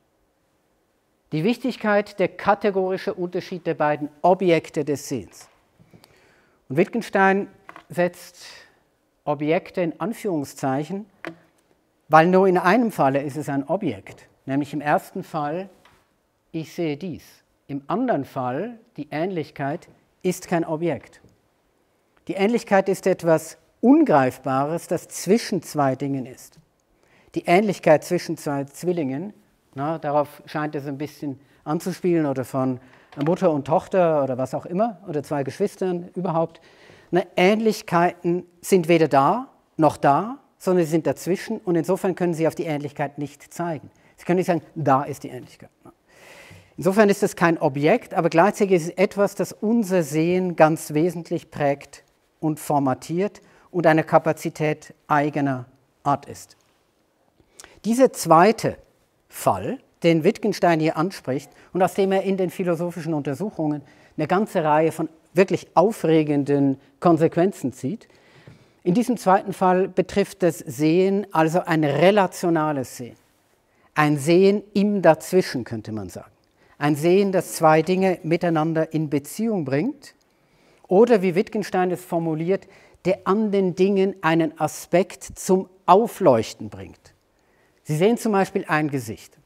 Die Wichtigkeit, der kategorische Unterschied der beiden Objekte des Sehens. Und Wittgenstein setzt Objekte in Anführungszeichen, weil nur in einem Falle ist es ein Objekt, nämlich im ersten Fall, ich sehe dies. Im anderen Fall, die Ähnlichkeit, ist kein Objekt. Die Ähnlichkeit ist etwas Ungreifbares, das zwischen zwei Dingen ist. Die Ähnlichkeit zwischen zwei Zwillingen, na, darauf scheint es ein bisschen anzuspielen, oder von Mutter und Tochter oder was auch immer, oder zwei Geschwistern überhaupt. Na, Ähnlichkeiten sind weder da noch da, sondern sie sind dazwischen, und insofern können sie auf die Ähnlichkeit nicht zeigen. Sie können nicht sagen, da ist die Ähnlichkeit. Insofern ist es kein Objekt, aber gleichzeitig ist es etwas, das unser Sehen ganz wesentlich prägt und formatiert und eine Kapazität eigener Art ist. Diese zweite Fall, den Wittgenstein hier anspricht und aus dem er in den philosophischen Untersuchungen eine ganze Reihe von wirklich aufregenden Konsequenzen zieht. In diesem zweiten Fall betrifft das Sehen also ein relationales Sehen. Ein Sehen im Dazwischen, könnte man sagen. Ein Sehen, das zwei Dinge miteinander in Beziehung bringt oder, wie Wittgenstein es formuliert, der an den Dingen einen Aspekt zum Aufleuchten bringt. Sie sehen zum Beispiel ein Gesicht.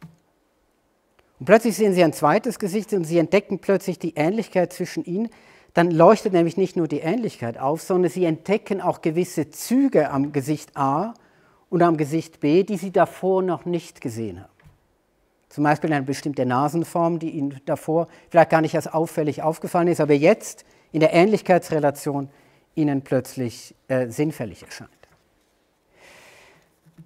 Und plötzlich sehen Sie ein zweites Gesicht und Sie entdecken plötzlich die Ähnlichkeit zwischen ihnen. Dann leuchtet nämlich nicht nur die Ähnlichkeit auf, sondern Sie entdecken auch gewisse Züge am Gesicht A und am Gesicht B, die Sie davor noch nicht gesehen haben. Zum Beispiel eine bestimmte Nasenform, die Ihnen davor vielleicht gar nicht als auffällig aufgefallen ist, aber jetzt in der Ähnlichkeitsrelation Ihnen plötzlich sinnfällig erscheint.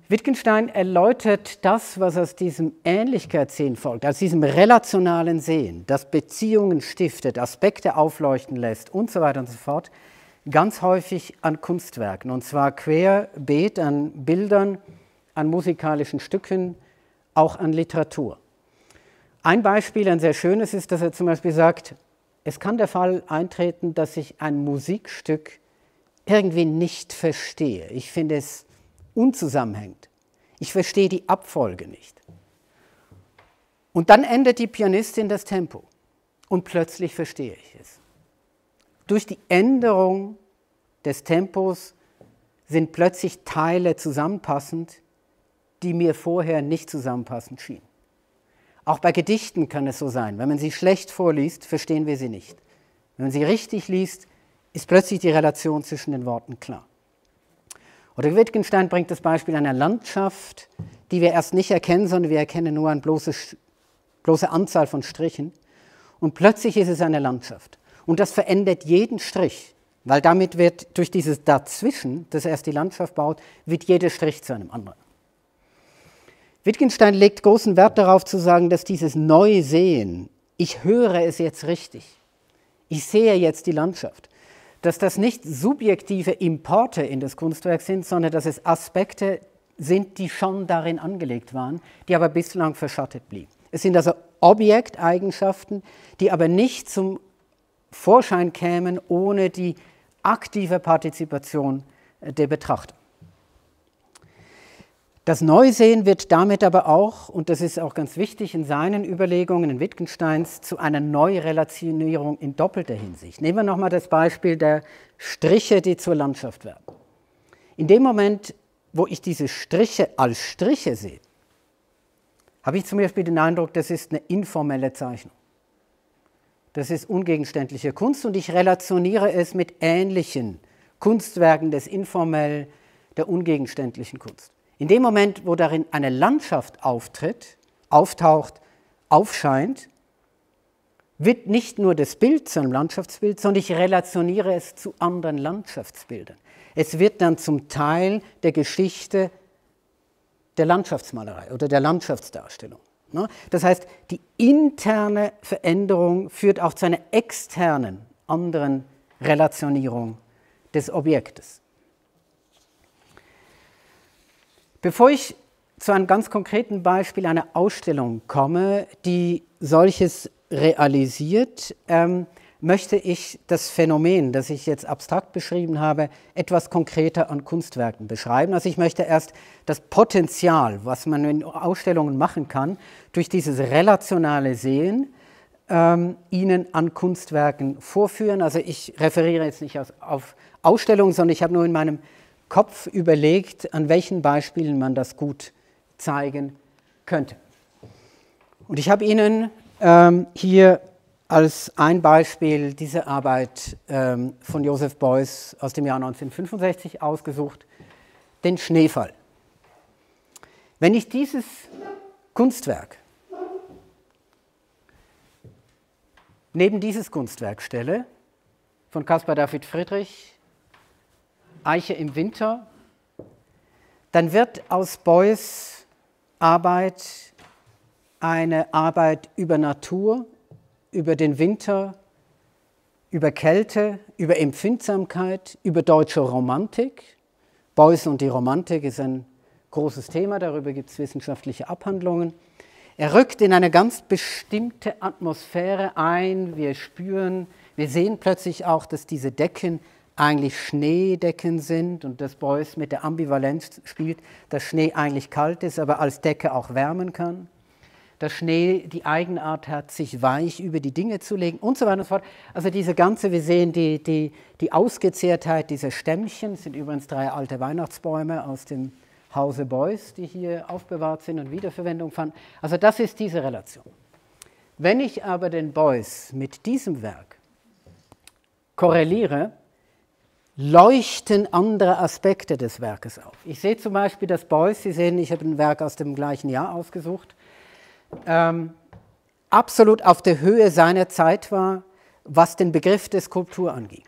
Wittgenstein erläutert das, was aus diesem Ähnlichkeitssehen folgt, aus diesem relationalen Sehen, das Beziehungen stiftet, Aspekte aufleuchten lässt und so weiter und so fort, ganz häufig an Kunstwerken, und zwar querbeet an Bildern, an musikalischen Stücken, auch an Literatur. Ein Beispiel, ein sehr schönes, ist, dass er zum Beispiel sagt, es kann der Fall eintreten, dass ich ein Musikstück irgendwie nicht verstehe. Ich finde es unzusammenhängend. Ich verstehe die Abfolge nicht. Und dann ändert die Pianistin das Tempo und plötzlich verstehe ich es. Durch die Änderung des Tempos sind plötzlich Teile zusammenpassend, die mir vorher nicht zusammenpassend schienen. Auch bei Gedichten kann es so sein. Wenn man sie schlecht vorliest, verstehen wir sie nicht. Wenn man sie richtig liest, ist plötzlich die Relation zwischen den Worten klar. Oder Wittgenstein bringt das Beispiel einer Landschaft, die wir erst nicht erkennen, sondern wir erkennen nur eine bloße Anzahl von Strichen. Und plötzlich ist es eine Landschaft. Und das verändert jeden Strich, weil damit wird durch dieses Dazwischen, das erst die Landschaft baut, wird jeder Strich zu einem anderen. Wittgenstein legt großen Wert darauf zu sagen, dass dieses Neusehen, ich höre es jetzt richtig, ich sehe jetzt die Landschaft, dass das nicht subjektive Importe in das Kunstwerk sind, sondern dass es Aspekte sind, die schon darin angelegt waren, die aber bislang verschattet blieben. Es sind also Objekteigenschaften, die aber nicht zum Vorschein kämen ohne die aktive Partizipation der Betrachter. Das Neusehen wird damit aber auch, und das ist auch ganz wichtig in seinen Überlegungen, in Wittgensteins, zu einer Neurelationierung in doppelter Hinsicht. Nehmen wir nochmal das Beispiel der Striche, die zur Landschaft werden. In dem Moment, wo ich diese Striche als Striche sehe, habe ich zum Beispiel den Eindruck, das ist eine informelle Zeichnung. Das ist ungegenständliche Kunst und ich relationiere es mit ähnlichen Kunstwerken des informell, der ungegenständlichen Kunst. In dem Moment, wo darin eine Landschaft auftaucht, aufscheint, wird nicht nur das Bild zu einem Landschaftsbild, sondern ich relationiere es zu anderen Landschaftsbildern. Es wird dann zum Teil der Geschichte der Landschaftsmalerei oder der Landschaftsdarstellung. Das heißt, die interne Veränderung führt auch zu einer externen, anderen Relationierung des Objektes. Bevor ich zu einem ganz konkreten Beispiel einer Ausstellung komme, die solches realisiert, möchte ich das Phänomen, das ich jetzt abstrakt beschrieben habe, etwas konkreter an Kunstwerken beschreiben. Also ich möchte erst das Potenzial, was man in Ausstellungen machen kann, durch dieses relationale Sehen Ihnen an Kunstwerken vorführen. Also ich referiere jetzt nicht auf Ausstellungen, sondern ich habe nur in meinem Kopf überlegt, an welchen Beispielen man das gut zeigen könnte. Und ich habe Ihnen hier als ein Beispiel diese Arbeit von Joseph Beuys aus dem Jahr 1965 ausgesucht, den Schneefall. Wenn ich dieses Kunstwerk neben dieses Kunstwerk stelle, von Caspar David Friedrich, Eiche im Winter, dann wird aus Beuys Arbeit eine Arbeit über Natur, über den Winter, über Kälte, über Empfindsamkeit, über deutsche Romantik. Beuys und die Romantik ist ein großes Thema, darüber gibt es wissenschaftliche Abhandlungen. Er rückt in eine ganz bestimmte Atmosphäre ein. Wir spüren, wir sehen plötzlich auch, dass diese Decken eigentlich Schneedecken sind und dass Beuys mit der Ambivalenz spielt, dass Schnee eigentlich kalt ist, aber als Decke auch wärmen kann. Dass Schnee die Eigenart hat, sich weich über die Dinge zu legen und so weiter und so fort. Also diese ganze, wir sehen die Ausgezehrtheit dieser Stämmchen, das sind übrigens 3 alte Weihnachtsbäume aus dem Hause Beuys, die hier aufbewahrt sind und Wiederverwendung fanden. Also das ist diese Relation. Wenn ich aber den Beuys mit diesem Werk korreliere, leuchten andere Aspekte des Werkes auf. Ich sehe zum Beispiel, dass Beuys, Sie sehen, ich habe ein Werk aus dem gleichen Jahr ausgesucht, absolut auf der Höhe seiner Zeit war, was den Begriff der Skulptur anging.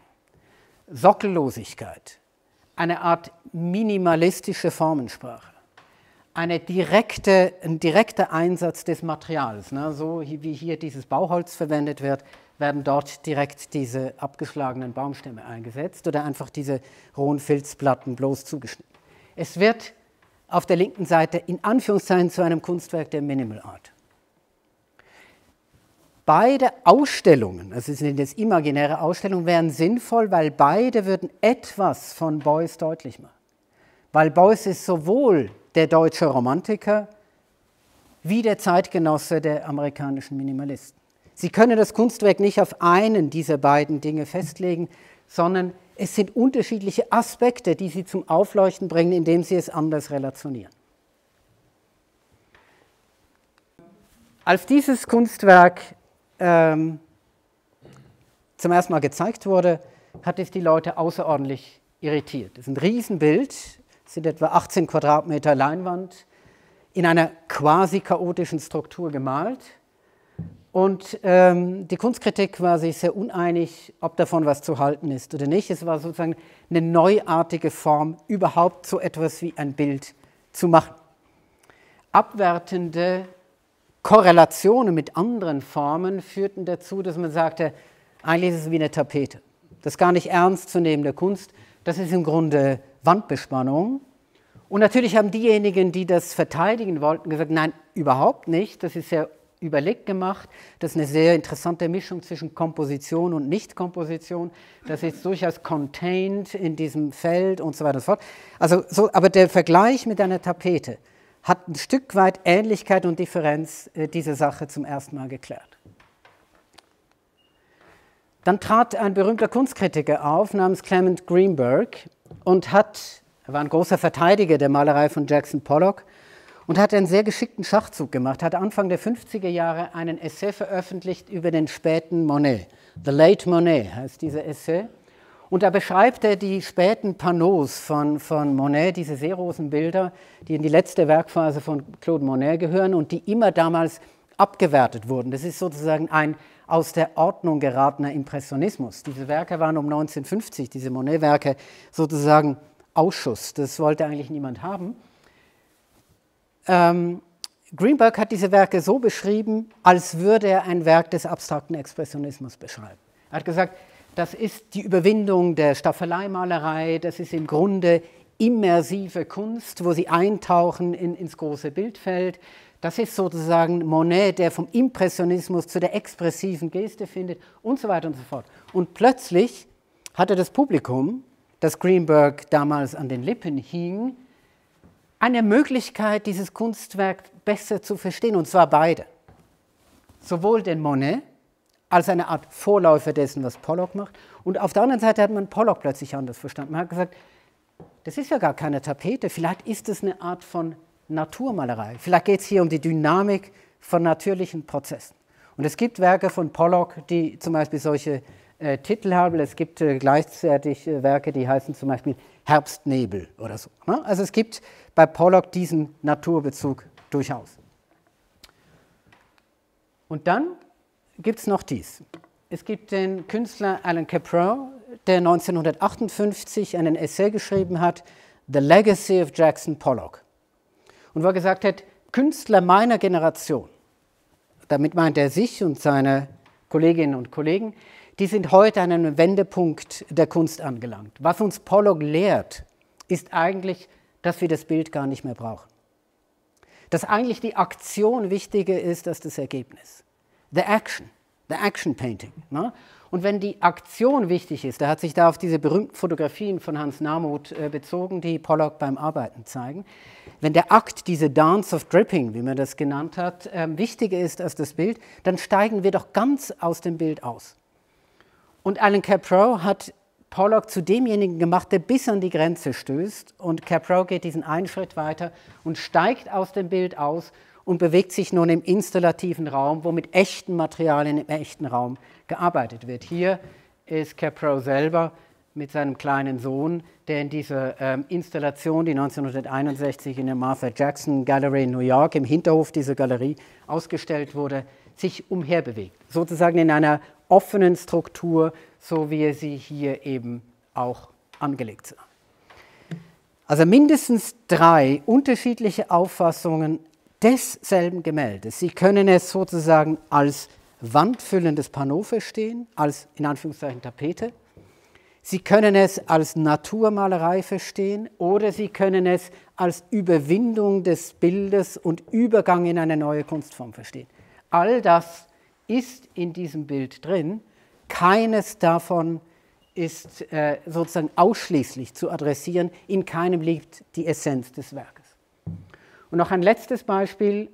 Sockellosigkeit, eine Art minimalistische Formensprache, ein direkter Einsatz des Materials, ne? So wie hier dieses Bauholz verwendet wird, werden dort direkt diese abgeschlagenen Baumstämme eingesetzt oder einfach diese rohen Filzplatten bloß zugeschnitten. Es wird auf der linken Seite in Anführungszeichen zu einem Kunstwerk der Minimal Art. Beide Ausstellungen, also es sind jetzt imaginäre Ausstellungen, wären sinnvoll, weil beide würden etwas von Beuys deutlich machen. Weil Beuys ist sowohl der deutsche Romantiker wie der Zeitgenosse der amerikanischen Minimalisten. Sie können das Kunstwerk nicht auf einen dieser beiden Dinge festlegen, sondern es sind unterschiedliche Aspekte, die Sie zum Aufleuchten bringen, indem Sie es anders relationieren. Als dieses Kunstwerk zum ersten Mal gezeigt wurde, hat es die Leute außerordentlich irritiert. Es ist ein Riesenbild, es sind etwa 18 Quadratmeter Leinwand, in einer quasi chaotischen Struktur gemalt. Und die Kunstkritik war sich sehr uneinig, ob davon was zu halten ist oder nicht. Es war sozusagen eine neuartige Form, überhaupt so etwas wie ein Bild zu machen. Abwertende Korrelationen mit anderen Formen führten dazu, dass man sagte, eigentlich ist es wie eine Tapete. Das ist gar nicht ernst zu nehmen der Kunst, das ist im Grunde Wandbespannung. Und natürlich haben diejenigen, die das verteidigen wollten, gesagt, nein, überhaupt nicht, das ist sehr überlegt gemacht, das ist eine sehr interessante Mischung zwischen Komposition und Nichtkomposition, das ist durchaus contained in diesem Feld und so weiter und so fort. Also so, aber der Vergleich mit einer Tapete hat ein Stück weit Ähnlichkeit und Differenz diese Sache zum ersten Mal geklärt. Dann trat ein berühmter Kunstkritiker auf namens Clement Greenberg und er war ein großer Verteidiger der Malerei von Jackson Pollock, und hat einen sehr geschickten Schachzug gemacht, hat Anfang der 50er Jahre einen Essay veröffentlicht über den späten Monet. The Late Monet heißt dieser Essay. Und da beschreibt er die späten Panneaus von Monet, diese Seerosenbilder, die in die letzte Werkphase von Claude Monet gehören und die immer damals abgewertet wurden. Das ist sozusagen ein aus der Ordnung geratener Impressionismus. Diese Werke waren um 1950, diese Monet-Werke, sozusagen Ausschuss. Das wollte eigentlich niemand haben. Greenberg hat diese Werke so beschrieben, als würde er ein Werk des abstrakten Expressionismus beschreiben. Er hat gesagt, das ist die Überwindung der Staffeleimalerei, das ist im Grunde immersive Kunst, wo sie eintauchen ins große Bildfeld. Das ist sozusagen Monet, der vom Impressionismus zu der expressiven Geste findet und so weiter und so fort. Und plötzlich hatte das Publikum, das Greenberg damals an den Lippen hing, eine Möglichkeit, dieses Kunstwerk besser zu verstehen, und zwar beide. Sowohl den Monet als eine Art Vorläufer dessen, was Pollock macht, und auf der anderen Seite hat man Pollock plötzlich anders verstanden. Man hat gesagt, das ist ja gar keine Tapete, vielleicht ist es eine Art von Naturmalerei, vielleicht geht es hier um die Dynamik von natürlichen Prozessen. Und es gibt Werke von Pollock, die zum Beispiel solche Titel haben, es gibt gleichzeitig Werke, die heißen zum Beispiel Herbstnebel oder so. Ne? Also es gibt bei Pollock diesen Naturbezug durchaus. Und dann gibt es noch dies. Es gibt den Künstler Alan Caprow, der 1958 einen Essay geschrieben hat, The Legacy of Jackson Pollock. Und wo er gesagt hat, Künstler meiner Generation, damit meint er sich und seine Kolleginnen und Kollegen, die sind heute an einem Wendepunkt der Kunst angelangt. Was uns Pollock lehrt, ist eigentlich, dass wir das Bild gar nicht mehr brauchen. dass eigentlich die Aktion wichtiger ist als das Ergebnis. The action painting. Ne? Und wenn die Aktion wichtig ist, da hat sich da auf diese berühmten Fotografien von Hans Narmuth bezogen, die Pollock beim Arbeiten zeigen, wenn der Akt, diese Dance of Dripping, wie man das genannt hat, wichtiger ist als das Bild, dann steigen wir doch ganz aus dem Bild aus. Und Alan Caprow hat Pollock zu demjenigen gemacht, der bis an die Grenze stößt, und Caprow geht diesen einen Schritt weiter und steigt aus dem Bild aus und bewegt sich nun im installativen Raum, wo mit echten Materialien im echten Raum gearbeitet wird. Hier ist Caprow selber mit seinem kleinen Sohn, der in dieser Installation, die 1961 in der Martha Jackson Gallery in New York, im Hinterhof dieser Galerie ausgestellt wurde, sich umherbewegt. Sozusagen in einer offenen Struktur, so wie er sie hier eben auch angelegt sah. Also mindestens drei unterschiedliche Auffassungen desselben Gemäldes. Sie können es sozusagen als wandfüllendes Panneau verstehen, als in Anführungszeichen Tapete. Sie können es als Naturmalerei verstehen oder Sie können es als Überwindung des Bildes und Übergang in eine neue Kunstform verstehen. All das ist in diesem Bild drin. Keines davon ist sozusagen ausschließlich zu adressieren. In keinem liegt die Essenz des Werkes. Und noch ein letztes Beispiel,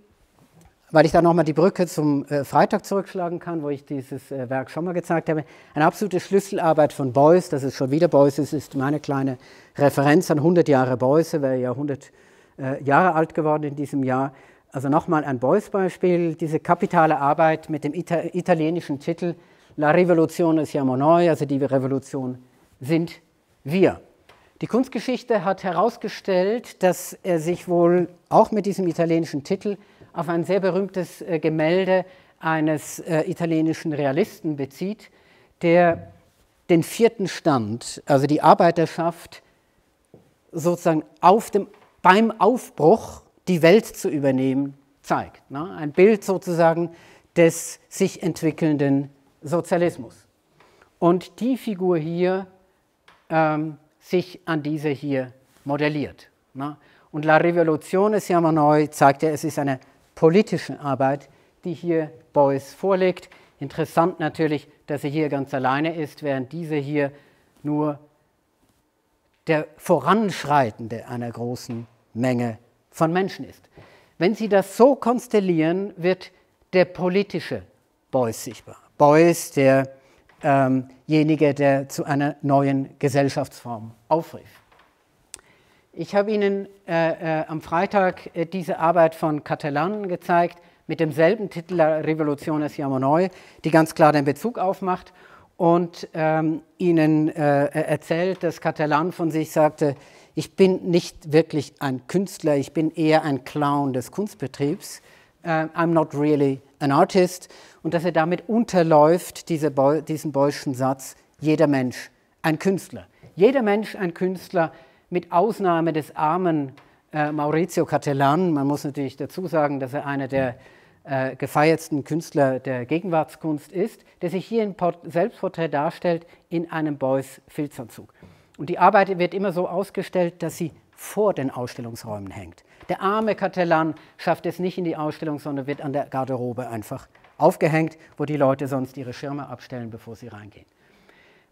weil ich da nochmal die Brücke zum Freitag zurückschlagen kann, wo ich dieses Werk schon mal gezeigt habe. Eine absolute Schlüsselarbeit von Beuys, das ist schon wieder Beuys, es ist meine kleine Referenz an 100 Jahre Beuys, er wäre ja 100 Jahre alt geworden in diesem Jahr. Also nochmal ein Beuys-Beispiel, diese kapitale Arbeit mit dem italienischen Titel La Rivoluzione siamo noi, also die Revolution sind wir. Die Kunstgeschichte hat herausgestellt, dass er sich wohl auch mit diesem italienischen Titel auf ein sehr berühmtes Gemälde eines italienischen Realisten bezieht, der den vierten Stand, also die Arbeiterschaft, sozusagen beim Aufbruch die Welt zu übernehmen, zeigt. Ne? Ein Bild sozusagen des sich entwickelnden Sozialismus. Und die Figur hier sich an diese hier modelliert. Ne? Und La Rivoluzione siamo noi zeigt es ist eine politische Arbeit, die hier Beuys vorlegt. Interessant natürlich, dass er hier ganz alleine ist, während diese hier nur der Voranschreitende einer großen Menge von Menschen ist. Wenn Sie das so konstellieren, wird der politische Beuys sichtbar. Beuys, derjenige, der zu einer neuen Gesellschaftsform aufrief. Ich habe Ihnen am Freitag diese Arbeit von Catalan gezeigt, mit demselben Titel La Rivoluzione siamo noi, die ganz klar den Bezug aufmacht und Ihnen erzählt, dass Catalan von sich sagte, ich bin nicht wirklich ein Künstler, ich bin eher ein Clown des Kunstbetriebs, I'm not really an artist, und dass er damit unterläuft diesen Beuys'schen Satz, jeder Mensch ein Künstler. Jeder Mensch ein Künstler, mit Ausnahme des armen Maurizio Cattelan. Man muss natürlich dazu sagen, dass er einer der gefeiertsten Künstler der Gegenwartskunst ist, der sich hier im Selbstporträt darstellt in einem Beuys-Filzanzug. Und die Arbeit wird immer so ausgestellt, dass sie vor den Ausstellungsräumen hängt. Der arme Cattelan schafft es nicht in die Ausstellung, sondern wird an der Garderobe einfach aufgehängt, wo die Leute sonst ihre Schirme abstellen, bevor sie reingehen.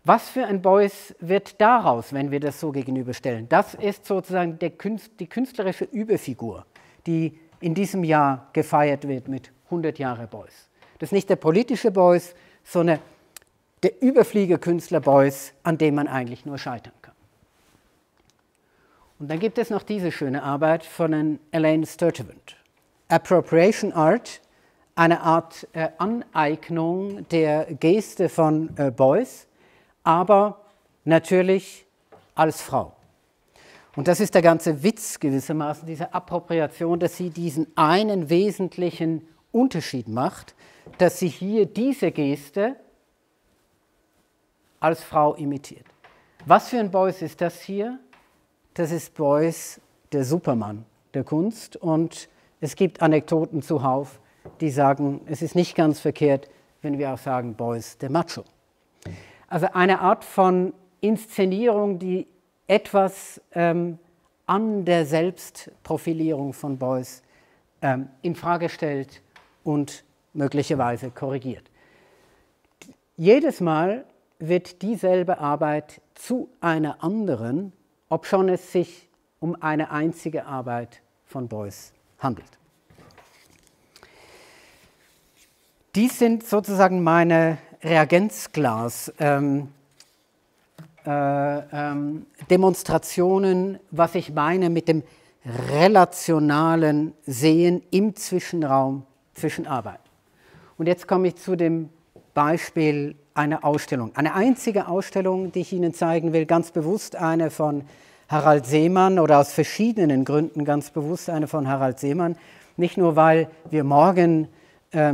Was für ein Beuys wird daraus, wenn wir das so gegenüberstellen? Das ist sozusagen die künstlerische Überfigur, die in diesem Jahr gefeiert wird mit 100 Jahre Beuys. Das ist nicht der politische Beuys, sondern der Überfliegerkünstler Beuys, an dem man eigentlich nur scheitern kann. Und dann gibt es noch diese schöne Arbeit von Elaine Sturtevant. Appropriation Art, eine Art Aneignung der Geste von Beuys, aber natürlich als Frau. Und das ist der ganze Witz gewissermaßen, diese Appropriation, dass sie diesen einen wesentlichen Unterschied macht, dass sie hier diese Geste als Frau imitiert. Was für ein Beuys ist das hier? Das ist Beuys, der Superman der Kunst. Und es gibt Anekdoten zuhauf, die sagen, es ist nicht ganz verkehrt, wenn wir auch sagen, Beuys, der Macho. Also eine Art von Inszenierung, die etwas an der Selbstprofilierung von Beuys infrage stellt und möglicherweise korrigiert. Jedes Mal wird dieselbe Arbeit zu einer anderen, obschon es sich um eine einzige Arbeit von Beuys handelt. Dies sind sozusagen meine Reagenzglas-Demonstrationen, was ich meine mit dem relationalen Sehen im Zwischenraum zwischen Arbeit. Und jetzt komme ich zu dem Beispiel einer Ausstellung. Eine einzige Ausstellung, die ich Ihnen zeigen will, ganz bewusst eine von Harald Seemann oder aus verschiedenen Gründen ganz bewusst eine von Harald Seemann. Nicht nur, weil wir morgen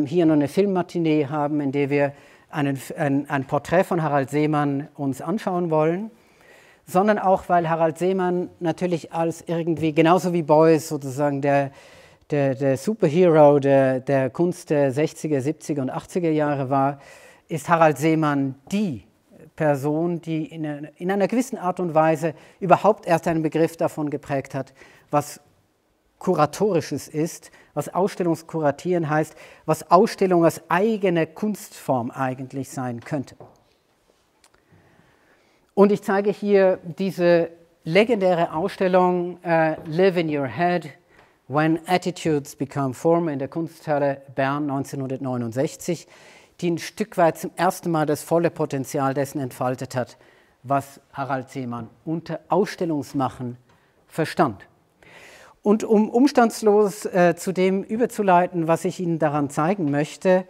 hier noch eine Filmmatinee haben, in der wir ein Porträt von Harald Seemann uns anschauen wollen, sondern auch, weil Harald Seemann natürlich als irgendwie, genauso wie Beuys sozusagen der Superhero der Kunst der 60er, 70er und 80er Jahre war, ist Harald Seemann die Person, die in einer gewissen Art und Weise überhaupt erst einen Begriff davon geprägt hat, was Kuratorisches ist, was Ausstellungskuratieren heißt, was Ausstellung als eigene Kunstform eigentlich sein könnte. Und ich zeige hier diese legendäre Ausstellung Live in Your Head, When Attitudes Become Form in der Kunsthalle Bern 1969, die ein Stück weit zum ersten Mal das volle Potenzial dessen entfaltet hat, was Harald Seemann unter Ausstellungsmachen verstand. Und um umstandslos zu dem überzuleiten, was ich Ihnen daran zeigen möchte,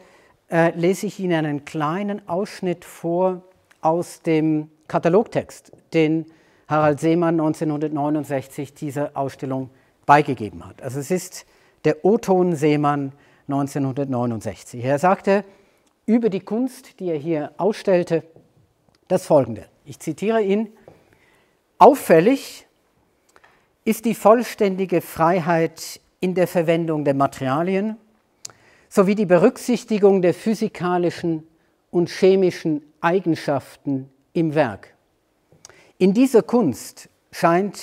lese ich Ihnen einen kleinen Ausschnitt vor aus dem Katalogtext, den Harald Seemann 1969 dieser Ausstellung beigegeben hat. Also es ist der O-Ton Seemann 1969. Er sagte über die Kunst, die er hier ausstellte, das Folgende. Ich zitiere ihn: Auffällig ist die vollständige Freiheit in der Verwendung der Materialien sowie die Berücksichtigung der physikalischen und chemischen Eigenschaften im Werk. In dieser Kunst scheint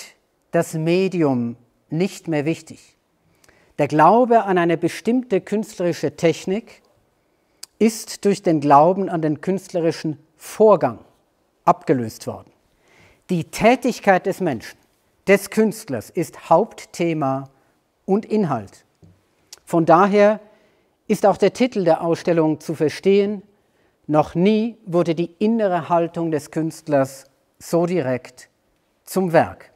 das Medium nicht mehr wichtig. Der Glaube an eine bestimmte künstlerische Technik ist durch den Glauben an den künstlerischen Vorgang abgelöst worden. Die Tätigkeit des Menschen, des Künstlers, ist Hauptthema und Inhalt. Von daher ist auch der Titel der Ausstellung zu verstehen: Noch nie wurde die innere Haltung des Künstlers so direkt zum Werk.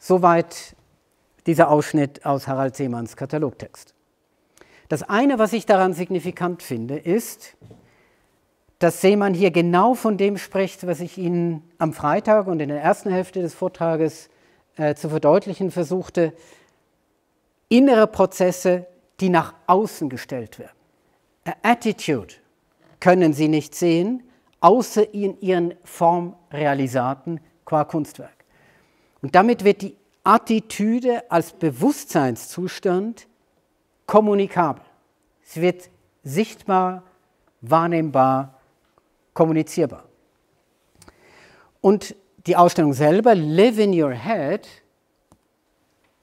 Soweit dieser Ausschnitt aus Harald Seemanns Katalogtext. Das eine, was ich daran signifikant finde, ist, dass Seemann hier genau von dem spricht, was ich Ihnen am Freitag und in der ersten Hälfte des Vortrages zu verdeutlichen versuchte: innere Prozesse, die nach außen gestellt werden. Attitude können Sie nicht sehen, außer in Ihren Formrealisaten qua Kunstwerk. Und damit wird die Attitüde als Bewusstseinszustand kommunikabel. Sie wird sichtbar, wahrnehmbar, kommunizierbar. Und die Ausstellung selber, Live in Your Head,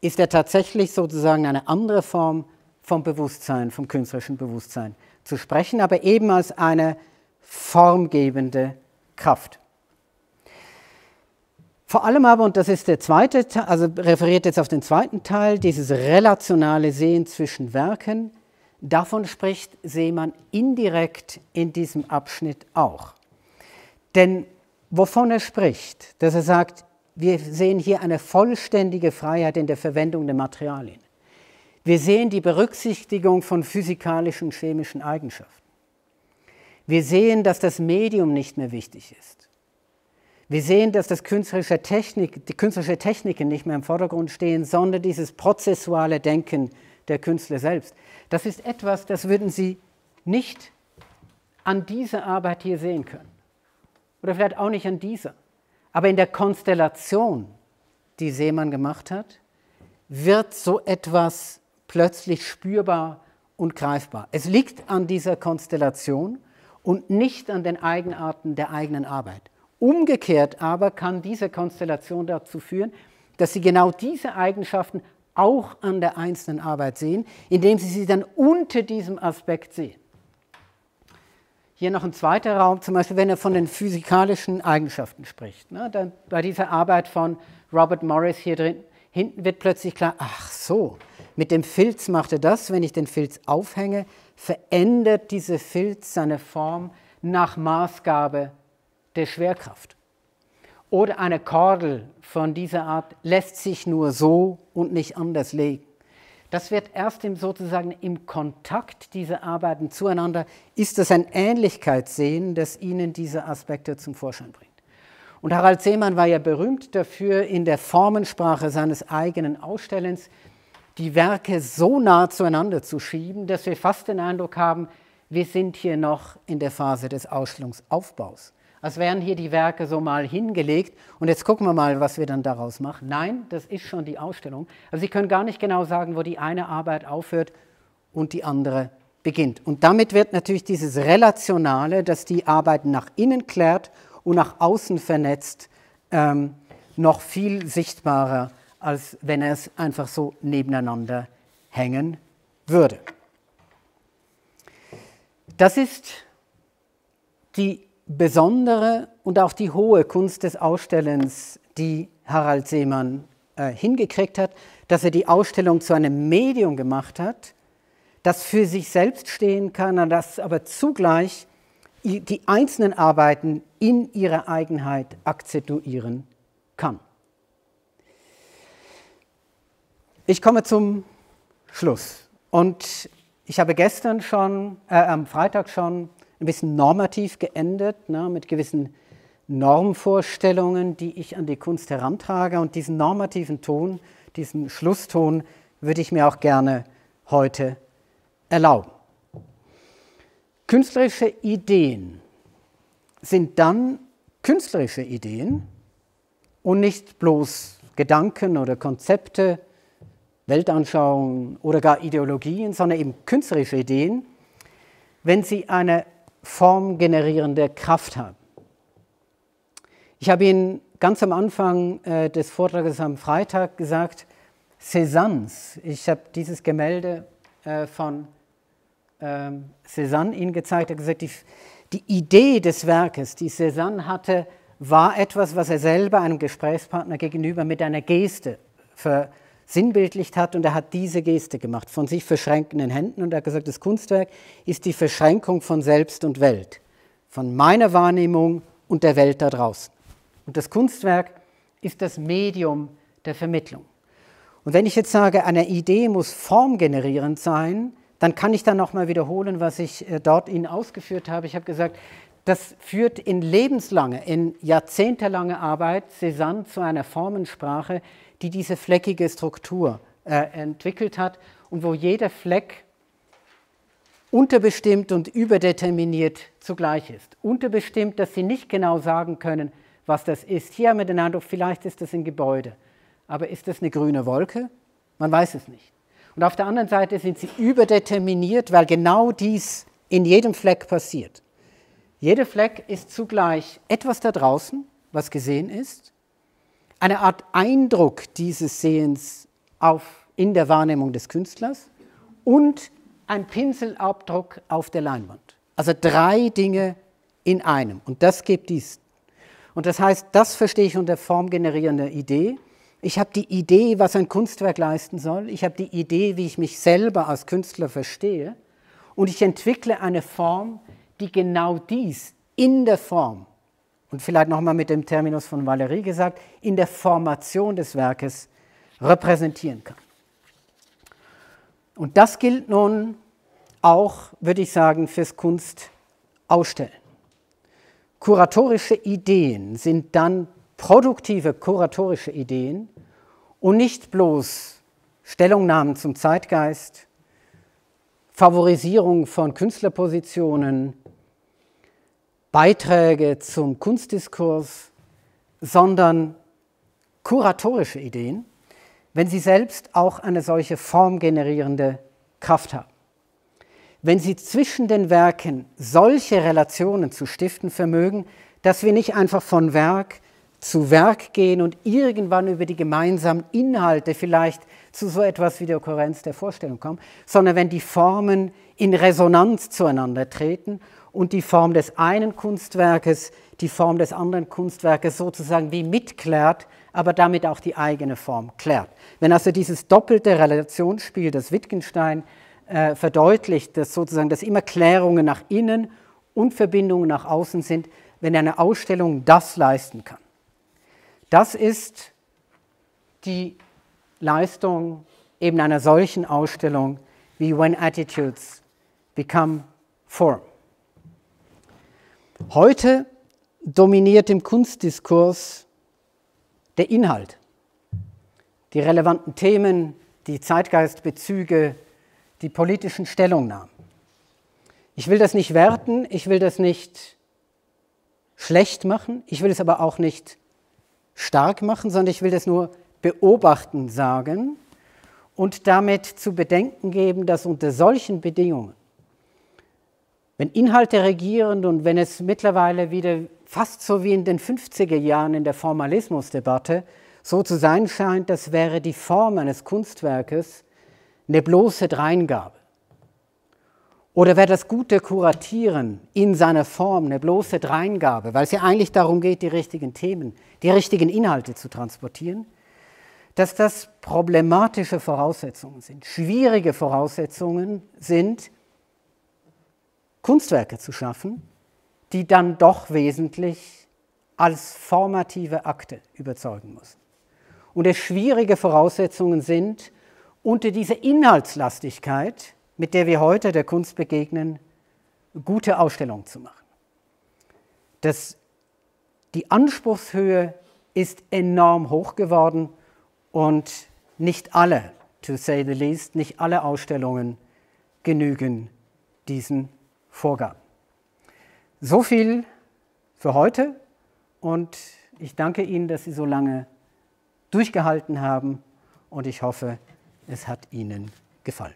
ist ja tatsächlich sozusagen eine andere Form vom Bewusstsein, vom künstlerischen Bewusstsein zu sprechen, aber eben als eine formgebende Kraft. Vor allem aber, und das ist der zweite Teil, also referiert jetzt auf den zweiten Teil, dieses relationale Sehen zwischen Werken, davon spricht Seemann indirekt in diesem Abschnitt auch. Denn wovon er spricht, dass er sagt, wir sehen hier eine vollständige Freiheit in der Verwendung der Materialien. Wir sehen die Berücksichtigung von physikalischen und chemischen Eigenschaften. Wir sehen, dass das Medium nicht mehr wichtig ist. Wir sehen, dass die künstlerische Techniken nicht mehr im Vordergrund stehen, sondern dieses prozessuale Denken der Künstler selbst. Das ist etwas, das würden Sie nicht an dieser Arbeit hier sehen können. Oder vielleicht auch nicht an dieser. Aber in der Konstellation, die Seemann gemacht hat, wird so etwas plötzlich spürbar und greifbar. Es liegt an dieser Konstellation und nicht an den Eigenarten der eigenen Arbeit. Umgekehrt aber kann diese Konstellation dazu führen, dass Sie genau diese Eigenschaften auch an der einzelnen Arbeit sehen, indem Sie sie dann unter diesem Aspekt sehen. Hier noch ein zweiter Raum, zum Beispiel, wenn er von den physikalischen Eigenschaften spricht. Ne, dann bei dieser Arbeit von Robert Morris hier drin, hinten wird plötzlich klar, ach so, mit dem Filz macht er das, wenn ich den Filz aufhänge, verändert dieser Filz seine Form nach Maßgabe der Schwerkraft. Oder eine Kordel von dieser Art lässt sich nur so und nicht anders legen. Das wird erst sozusagen im Kontakt dieser Arbeiten zueinander, ist das ein Ähnlichkeitssehen, das Ihnen diese Aspekte zum Vorschein bringt. Und Harald Seemann war ja berühmt dafür, in der Formensprache seines eigenen Ausstellens die Werke so nah zueinander zu schieben, dass wir fast den Eindruck haben, wir sind hier noch in der Phase des Ausstellungsaufbaus. Als wären hier die Werke so mal hingelegt und jetzt gucken wir mal, was wir dann daraus machen. Nein, das ist schon die Ausstellung. Also Sie können gar nicht genau sagen, wo die eine Arbeit aufhört und die andere beginnt. Und damit wird natürlich dieses Relationale, das die Arbeit nach innen klärt und nach außen vernetzt, noch viel sichtbarer, als wenn er es einfach so nebeneinander hängen würde. Das ist die besondere und auch die hohe Kunst des Ausstellens, die Harald Seemann hingekriegt hat, dass er die Ausstellung zu einem Medium gemacht hat, das für sich selbst stehen kann, das aber zugleich die einzelnen Arbeiten in ihrer Eigenheit akzentuieren kann. Ich komme zum Schluss und ich habe gestern schon, am Freitag schon, ein bisschen normativ geendet, ne, mit gewissen Normvorstellungen, die ich an die Kunst herantrage. Und diesen normativen Ton, diesen Schlusston, würde ich mir auch gerne heute erlauben. Künstlerische Ideen sind dann künstlerische Ideen und nicht bloß Gedanken oder Konzepte, Weltanschauungen oder gar Ideologien, sondern eben künstlerische Ideen, wenn sie eine formgenerierende Kraft haben. Ich habe Ihnen ganz am Anfang des Vortrages am Freitag gesagt, Cézannes, ich habe dieses Gemälde von Cézanne Ihnen gezeigt, er hat gesagt, die Idee des Werkes, die Cézanne hatte, war etwas, was er selber einem Gesprächspartner gegenüber mit einer Geste versinnbildlicht hat, und er hat diese Geste gemacht, von sich verschränkenden Händen, und er hat gesagt, das Kunstwerk ist die Verschränkung von Selbst und Welt, von meiner Wahrnehmung und der Welt da draußen. Und das Kunstwerk ist das Medium der Vermittlung. Und wenn ich jetzt sage, eine Idee muss formgenerierend sein, dann kann ich dann nochmal wiederholen, was ich dort Ihnen ausgeführt habe. Ich habe gesagt, das führt in lebenslange, in jahrzehntelange Arbeit Cézanne zu einer Formensprache, die diese fleckige Struktur entwickelt hat und wo jeder Fleck unterbestimmt und überdeterminiert zugleich ist. Unterbestimmt, dass Sie nicht genau sagen können, was das ist. Hier haben wir den Eindruck, vielleicht ist das ein Gebäude, aber ist das eine grüne Wolke? Man weiß es nicht. Und auf der anderen Seite sind Sie überdeterminiert, weil genau dies in jedem Fleck passiert. Jeder Fleck ist zugleich etwas da draußen, was gesehen ist, eine Art Eindruck dieses Sehens in der Wahrnehmung des Künstlers und ein Pinselabdruck auf der Leinwand. Also drei Dinge in einem, und das gibt dies. Und das heißt, das verstehe ich unter formgenerierender Idee. Ich habe die Idee, was ein Kunstwerk leisten soll. Ich habe die Idee, wie ich mich selber als Künstler verstehe. Und ich entwickle eine Form, die genau dies in der Form, und vielleicht nochmal mit dem Terminus von Valéry gesagt, in der Formation des Werkes repräsentieren kann. Und das gilt nun auch, würde ich sagen, fürs Kunstausstellen. Kuratorische Ideen sind dann produktive kuratorische Ideen und nicht bloß Stellungnahmen zum Zeitgeist, Favorisierung von Künstlerpositionen, Beiträge zum Kunstdiskurs, sondern kuratorische Ideen, wenn sie selbst auch eine solche formgenerierende Kraft haben. Wenn sie zwischen den Werken solche Relationen zu stiften vermögen, dass wir nicht einfach von Werk zu Werk gehen und irgendwann über die gemeinsamen Inhalte vielleicht zu so etwas wie der Kohärenz der Vorstellung kommen, sondern wenn die Formen in Resonanz zueinander treten und die Form des einen Kunstwerkes, die Form des anderen Kunstwerkes sozusagen wie mitklärt, aber damit auch die eigene Form klärt. Wenn also dieses doppelte Relationsspiel, das Wittgenstein verdeutlicht, dass sozusagen dass immer Klärungen nach innen und Verbindungen nach außen sind, wenn eine Ausstellung das leisten kann. Das ist die Leistung eben einer solchen Ausstellung wie When Attitudes Become Form. Heute dominiert im Kunstdiskurs der Inhalt. Die relevanten Themen, die Zeitgeistbezüge, die politischen Stellungnahmen. Ich will das nicht werten, ich will das nicht schlecht machen, ich will es aber auch nicht stark machen, sondern ich will das nur beobachten sagen und damit zu bedenken geben, dass unter solchen Bedingungen, wenn Inhalte regieren und wenn es mittlerweile wieder fast so wie in den 50er Jahren in der Formalismusdebatte so zu sein scheint, das wäre die Form eines Kunstwerkes eine bloße Dreingabe. Oder wäre das gute Kuratieren in seiner Form eine bloße Dreingabe, weil es ja eigentlich darum geht, die richtigen Themen, die richtigen Inhalte zu transportieren, dass das problematische Voraussetzungen sind, schwierige Voraussetzungen sind, Kunstwerke zu schaffen, die dann doch wesentlich als formative Akte überzeugen müssen. Und es schwierige Voraussetzungen sind, unter dieser Inhaltslastigkeit, mit der wir heute der Kunst begegnen, gute Ausstellungen zu machen. Die Anspruchshöhe ist enorm hoch geworden und nicht alle, to say the least, nicht alle Ausstellungen genügen diesen Vorgaben. So viel für heute und ich danke Ihnen, dass Sie so lange durchgehalten haben und ich hoffe, es hat Ihnen gefallen.